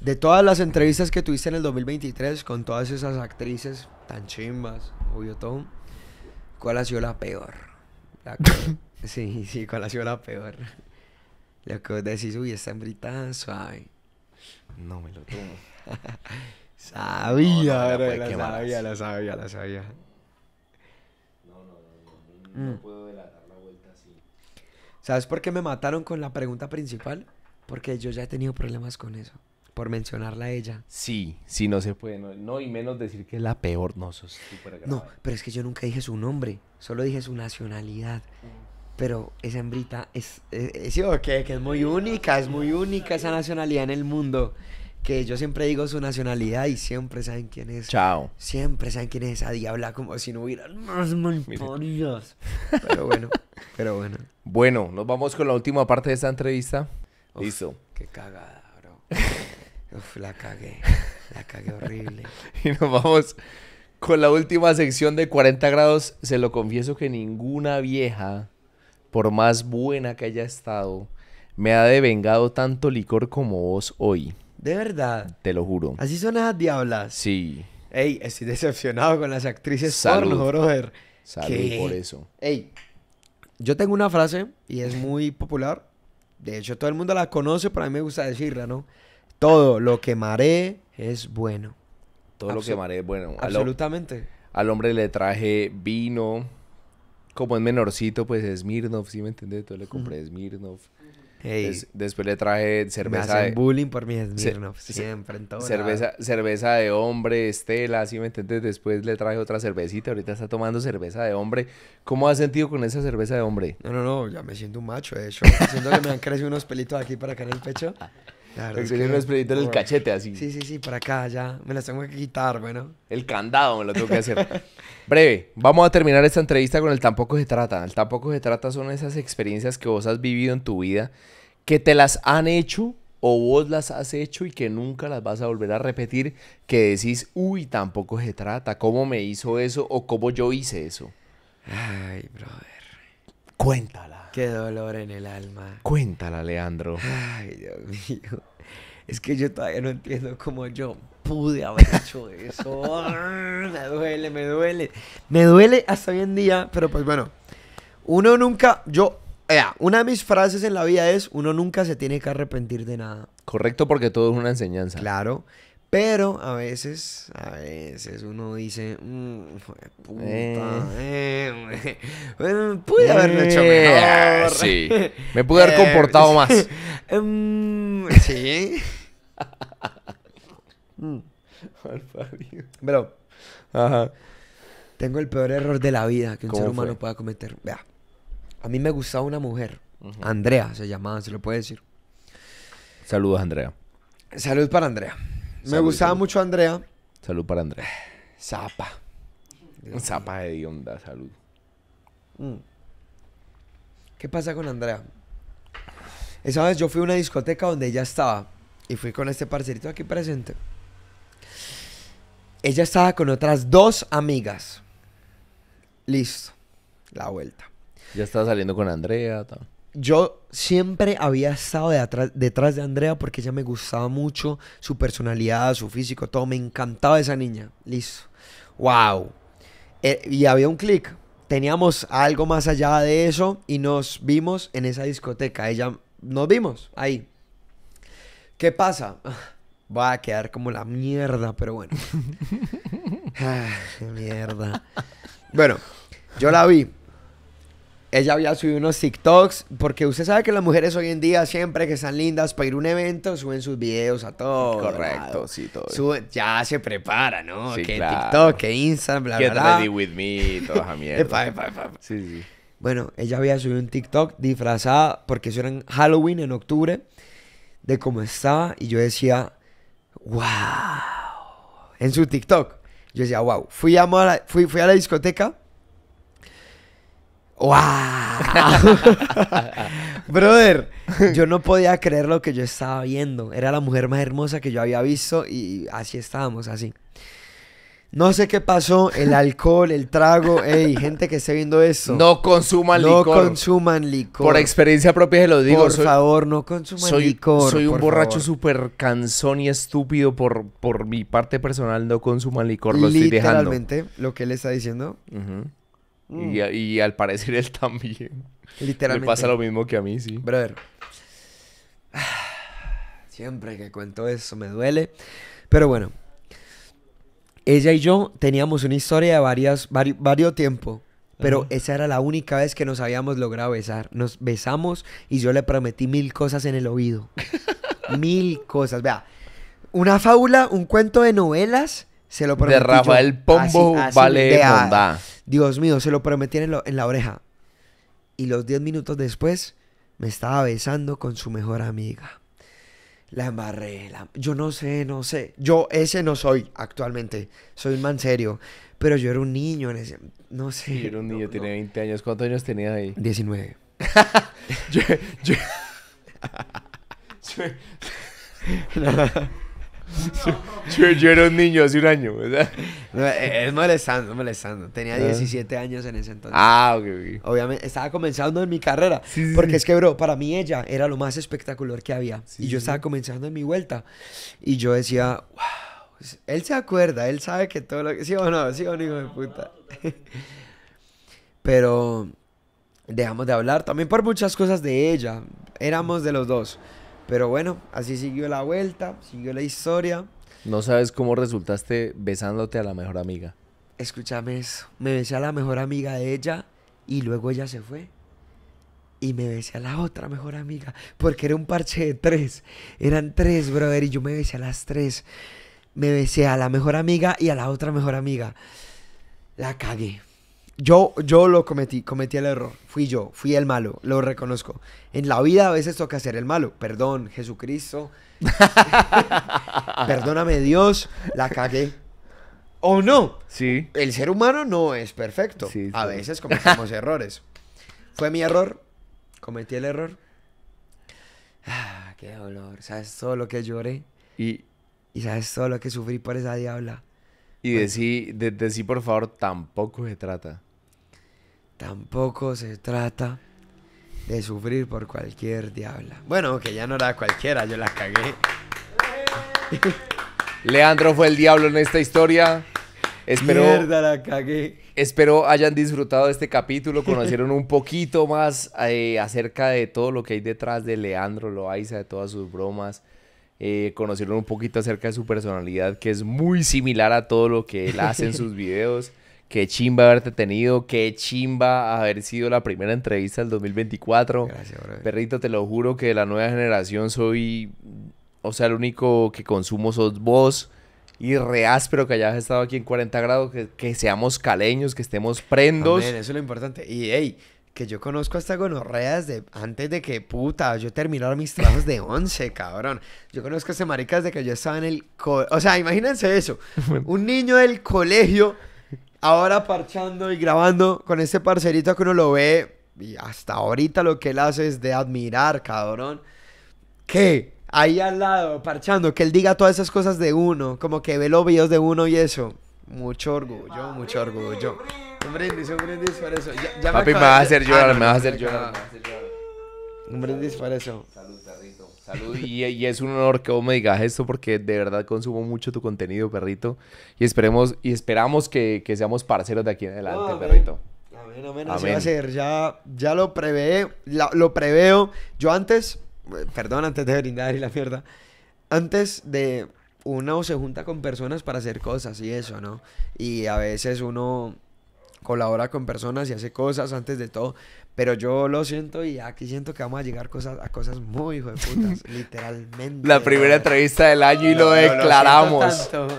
De todas las entrevistas que tuviste en el 2023 con todas esas actrices tan chimbas, obvio todo, ¿cuál ha sido la peor? Sí, ¿cuál ha sido la peor? Lo que vos decís, uy, esta hembrita suave. No me lo tomo. Sabía, bro, la sabía. No puedo delatar la vuelta así. ¿Sabes por qué me mataron con la pregunta principal? Porque yo ya he tenido problemas con eso, por mencionarla a ella. Sí, no se puede. No, y menos decir que es la peor. No, sos súper grave. No, pero es que yo nunca dije su nombre, solo dije su nacionalidad. Pero esa hembrita es única, es muy única esa nacionalidad en el mundo. Que yo siempre digo su nacionalidad y siempre saben quién es. Chao. Siempre saben quién es esa diabla, como si no hubiera más malparidas. Pero bueno. Bueno, nos vamos con la última parte de esta entrevista. Uf, listo. Qué cagada, bro. Uf, la cagué horrible. Y nos vamos con la última sección de 40 grados. Se lo confieso que ninguna vieja, por más buena que haya estado, me ha devengado tanto licor como vos hoy. De verdad. Te lo juro. Así son esas diablas. Sí. Ey, estoy decepcionado con las actrices porno, brother. Salud por eso. Ey, yo tengo una frase y es muy popular. De hecho, todo el mundo la conoce, pero a mí me gusta decirla, ¿no? Todo lo que mareé es bueno. Todo lo que mareé es bueno. Absolutamente. Al hombre le traje vino. Como es menorcito, pues Smirnoff, ¿sí me entiendes? Todo le compré Smirnoff. Hey, después le traje cerveza. Me hacen bullying por mi Smirnoff, siempre en todo cerveza de hombre, Estela, ¿sí me entiendes? Después le traje otra cervecita, ahorita está tomando cerveza de hombre. ¿Cómo has sentido con esa cerveza de hombre? No, ya me siento un macho, de hecho. Siento que me han crecido unos pelitos aquí para acá en el pecho. Me crecido unos pelitos en el cachete, así. Sí, para acá ya, me las tengo que quitar, bueno. El candado me lo tengo que hacer. Breve, vamos a terminar esta entrevista con el tampoco se trata. El tampoco se trata son esas experiencias que vos has vivido en tu vida, que te las han hecho o vos las has hecho y que nunca las vas a volver a repetir, que decís, uy, tampoco se trata, cómo me hizo eso o cómo yo hice eso. Ay, brother. Cuéntala. Qué dolor en el alma. Cuéntala, Leandro. Ay, Dios mío. Es que yo todavía no entiendo cómo yo pude haber hecho eso. Me duele hasta hoy en día, pero pues bueno, uno nunca, una de mis frases en la vida es, uno nunca se tiene que arrepentir de nada. Correcto, porque todo es una enseñanza. Claro, pero a veces uno dice, puta, bueno, pude haberlo hecho mejor. Sí, me pude haber comportado más. Sí. Pero ajá. Tengo el peor error de la vida que un ser humano pueda cometer. Vea, a mí me gustaba una mujer, Andrea se llamaba, se lo puede decir. Saludos, Andrea. Salud para Andrea. Me gustaba mucho Andrea. Salud para Andrea. Zapa de onda, salud. ¿Qué pasa con Andrea? Esa vez yo fui a una discoteca donde ella estaba. y fui con este parcerito aquí presente. Ella estaba con otras dos amigas. Listo. La vuelta. Ya estaba saliendo con Andrea. Yo siempre había estado detrás de Andrea porque ella me gustaba mucho. Su personalidad, su físico, todo. Me encantaba esa niña. Listo. Wow. Y había un clic. Teníamos algo más allá de eso y nos vimos en esa discoteca. Nos vimos ahí. ¿Qué pasa? Va a quedar como la mierda, pero bueno. Qué mierda. Bueno, yo la vi. Ella había subido unos TikToks, porque usted sabe que las mujeres hoy en día siempre que están lindas para ir a un evento, suben sus videos a todo. Correcto, ¿verdad? Sí, todo. Ya se prepara, ¿no? Sí, que claro. TikTok, que Instagram, bla, bla, bla. Get ready with me, toda esa mierda. Epa. Sí, sí. Bueno, ella había subido un TikTok disfrazada, porque eso era en Halloween, en octubre, de cómo estaba, y yo decía, wow. En su TikTok, yo decía, wow. Fui a la discoteca. ¡Wow! Brother, yo no podía creer lo que yo estaba viendo. Era la mujer más hermosa que yo había visto y así estábamos, así. No sé qué pasó, el alcohol, el trago. Ey, gente que esté viendo esto, no consuman licor. No consuman licor. Por experiencia propia se lo digo. Por favor, no consuman licor. Soy un borracho súper cansón y estúpido por mi parte personal. No consuman licor, lo estoy dejando. Literalmente, lo que él está diciendo. Uh-huh. Y al parecer él también. Literalmente. Le pasa lo mismo que a mí, sí. Brother. Siempre que cuento eso me duele. Pero bueno. Ella y yo teníamos una historia de varios tiempo. Pero esa era la única vez que nos habíamos logrado besar. Nos besamos y yo le prometí 1000 cosas en el oído. 1000 cosas. Vea. Una fábula, un cuento de novelas. Se lo prometí. De Rafael Pombo, así, vale, bondad. Dios mío, se lo prometí en la oreja. Y los 10 minutos después, me estaba besando con su mejor amiga. La embarré. Yo no sé. Yo ese no soy actualmente. Soy un man serio. Pero yo era un niño en ese... No sé. Yo era un niño, tenía 20 años. ¿Cuántos años tenía ahí? 19. Yo era un niño hace un año, ¿verdad? No, es molestando. Tenía 17 años en ese entonces. Ah, ok. Obviamente, estaba comenzando en mi carrera. Sí, porque sí. Es que, bro, para mí ella era lo más espectacular que había. Sí, y yo estaba comenzando en mi vuelta. Y yo decía, wow, él se acuerda, él sabe que todo lo que... ¿Sí o no? ¿Sí o no, hijo de puta? Pero dejamos de hablar también por muchas cosas de ella. Éramos de los dos. Pero bueno, así siguió la vuelta, siguió la historia. No sabes cómo resultaste besándote a la mejor amiga. Escúchame eso. Me besé a la mejor amiga de ella y luego ella se fue. Y me besé a la otra mejor amiga porque era un parche de 3. Eran 3, brother, y yo me besé a las 3. Me besé a la mejor amiga y a la otra mejor amiga. La cagué. Yo lo cometí el error. Fui el malo, lo reconozco. En la vida a veces toca ser el malo. Perdón, Jesucristo. Perdóname, Dios, la cagué. ¿O no? Sí. El ser humano no es perfecto. Sí, sí. A veces cometemos errores. Fue mi error, cometí el error. Ah, qué dolor. ¿Sabes todo lo que lloré? ¿Y sabes todo lo que sufrí por esa diabla? Y decí, por favor, tampoco se trata. Tampoco se trata de sufrir por cualquier diabla. Bueno, que ya no era cualquiera, yo la cagué. Leandro fue el diablo en esta historia. Mierda, la cagué. Espero hayan disfrutado de este capítulo, conocieron un poquito más acerca de todo lo que hay detrás de Leandro Loaiza, de todas sus bromas. Conocieron un poquito acerca de su personalidad, que es muy similar a todo lo que él hace en sus videos. Qué chimba haberte tenido, qué chimba haber sido la primera entrevista del 2024. Gracias, bro. Perrito, te lo juro que de la nueva generación soy, o sea, el único que consumo sos vos. Y re áspero que hayas estado aquí en 40 grados, que seamos caleños, que estemos prendos. Amén, eso es lo importante. Y hey, que yo conozco hasta gonorreas de antes de que, puta, yo terminara mis trabajos de 11, cabrón. Yo conozco a ese marica desde que yo estaba en el... O sea, imagínense eso. Un niño del colegio ahora parchando y grabando con ese parcerito que uno lo ve. Y hasta ahorita lo que él hace es de admirar, cabrón. ¿Qué? ahí al lado, parchando, que él diga todas esas cosas de uno, como que ve los videos de uno y eso. Mucho orgullo, mucho orgullo. Un brindis por eso. Ya papi, me vas a hacer llorar, me vas a hacer llorar. Un brindis por eso. Salud, perrito. Salud. Y es un honor que vos me digas esto porque de verdad consumo mucho tu contenido, perrito. Y esperamos que seamos parceros de aquí en adelante, perrito. Amén, amén. Así va a ser. Ya lo preveo. Yo antes, perdón, antes de brindar y la mierda, antes de... Uno se junta con personas para hacer cosas y eso, ¿no? Y a veces uno colabora con personas y hace cosas antes de todo. Pero yo lo siento y aquí siento que vamos a llegar a cosas muy hijueputas, literalmente. La primera entrevista del año y lo declaramos.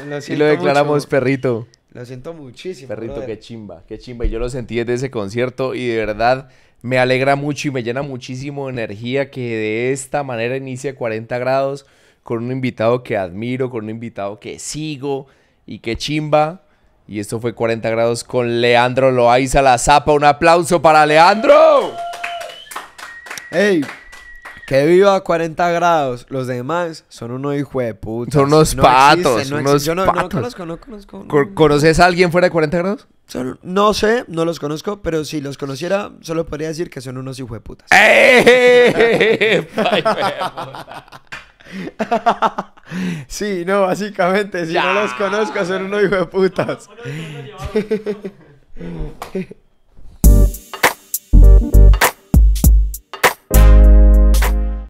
Lo siento mucho. Perrito. Lo siento muchísimo. Perrito, brother. Qué chimba, qué chimba. Y yo lo sentí desde ese concierto y de verdad... Me alegra mucho y me llena muchísimo de energía que de esta manera inicia 40 grados con un invitado que admiro, con un invitado que sigo y que chimba. Y esto fue 40 grados con Leandro Loaiza, la zapa. Un aplauso para Leandro. ¡Ey! Que viva 40 grados. Los demás son unos hijos de puta. Son unos patos. Yo no conozco, ¿Conoces a alguien fuera de 40 grados? No sé, no los conozco, pero si los conociera, solo podría decir que son unos hijos de putas. Sí, no, básicamente, si no los conozco, son unos hijos de putas.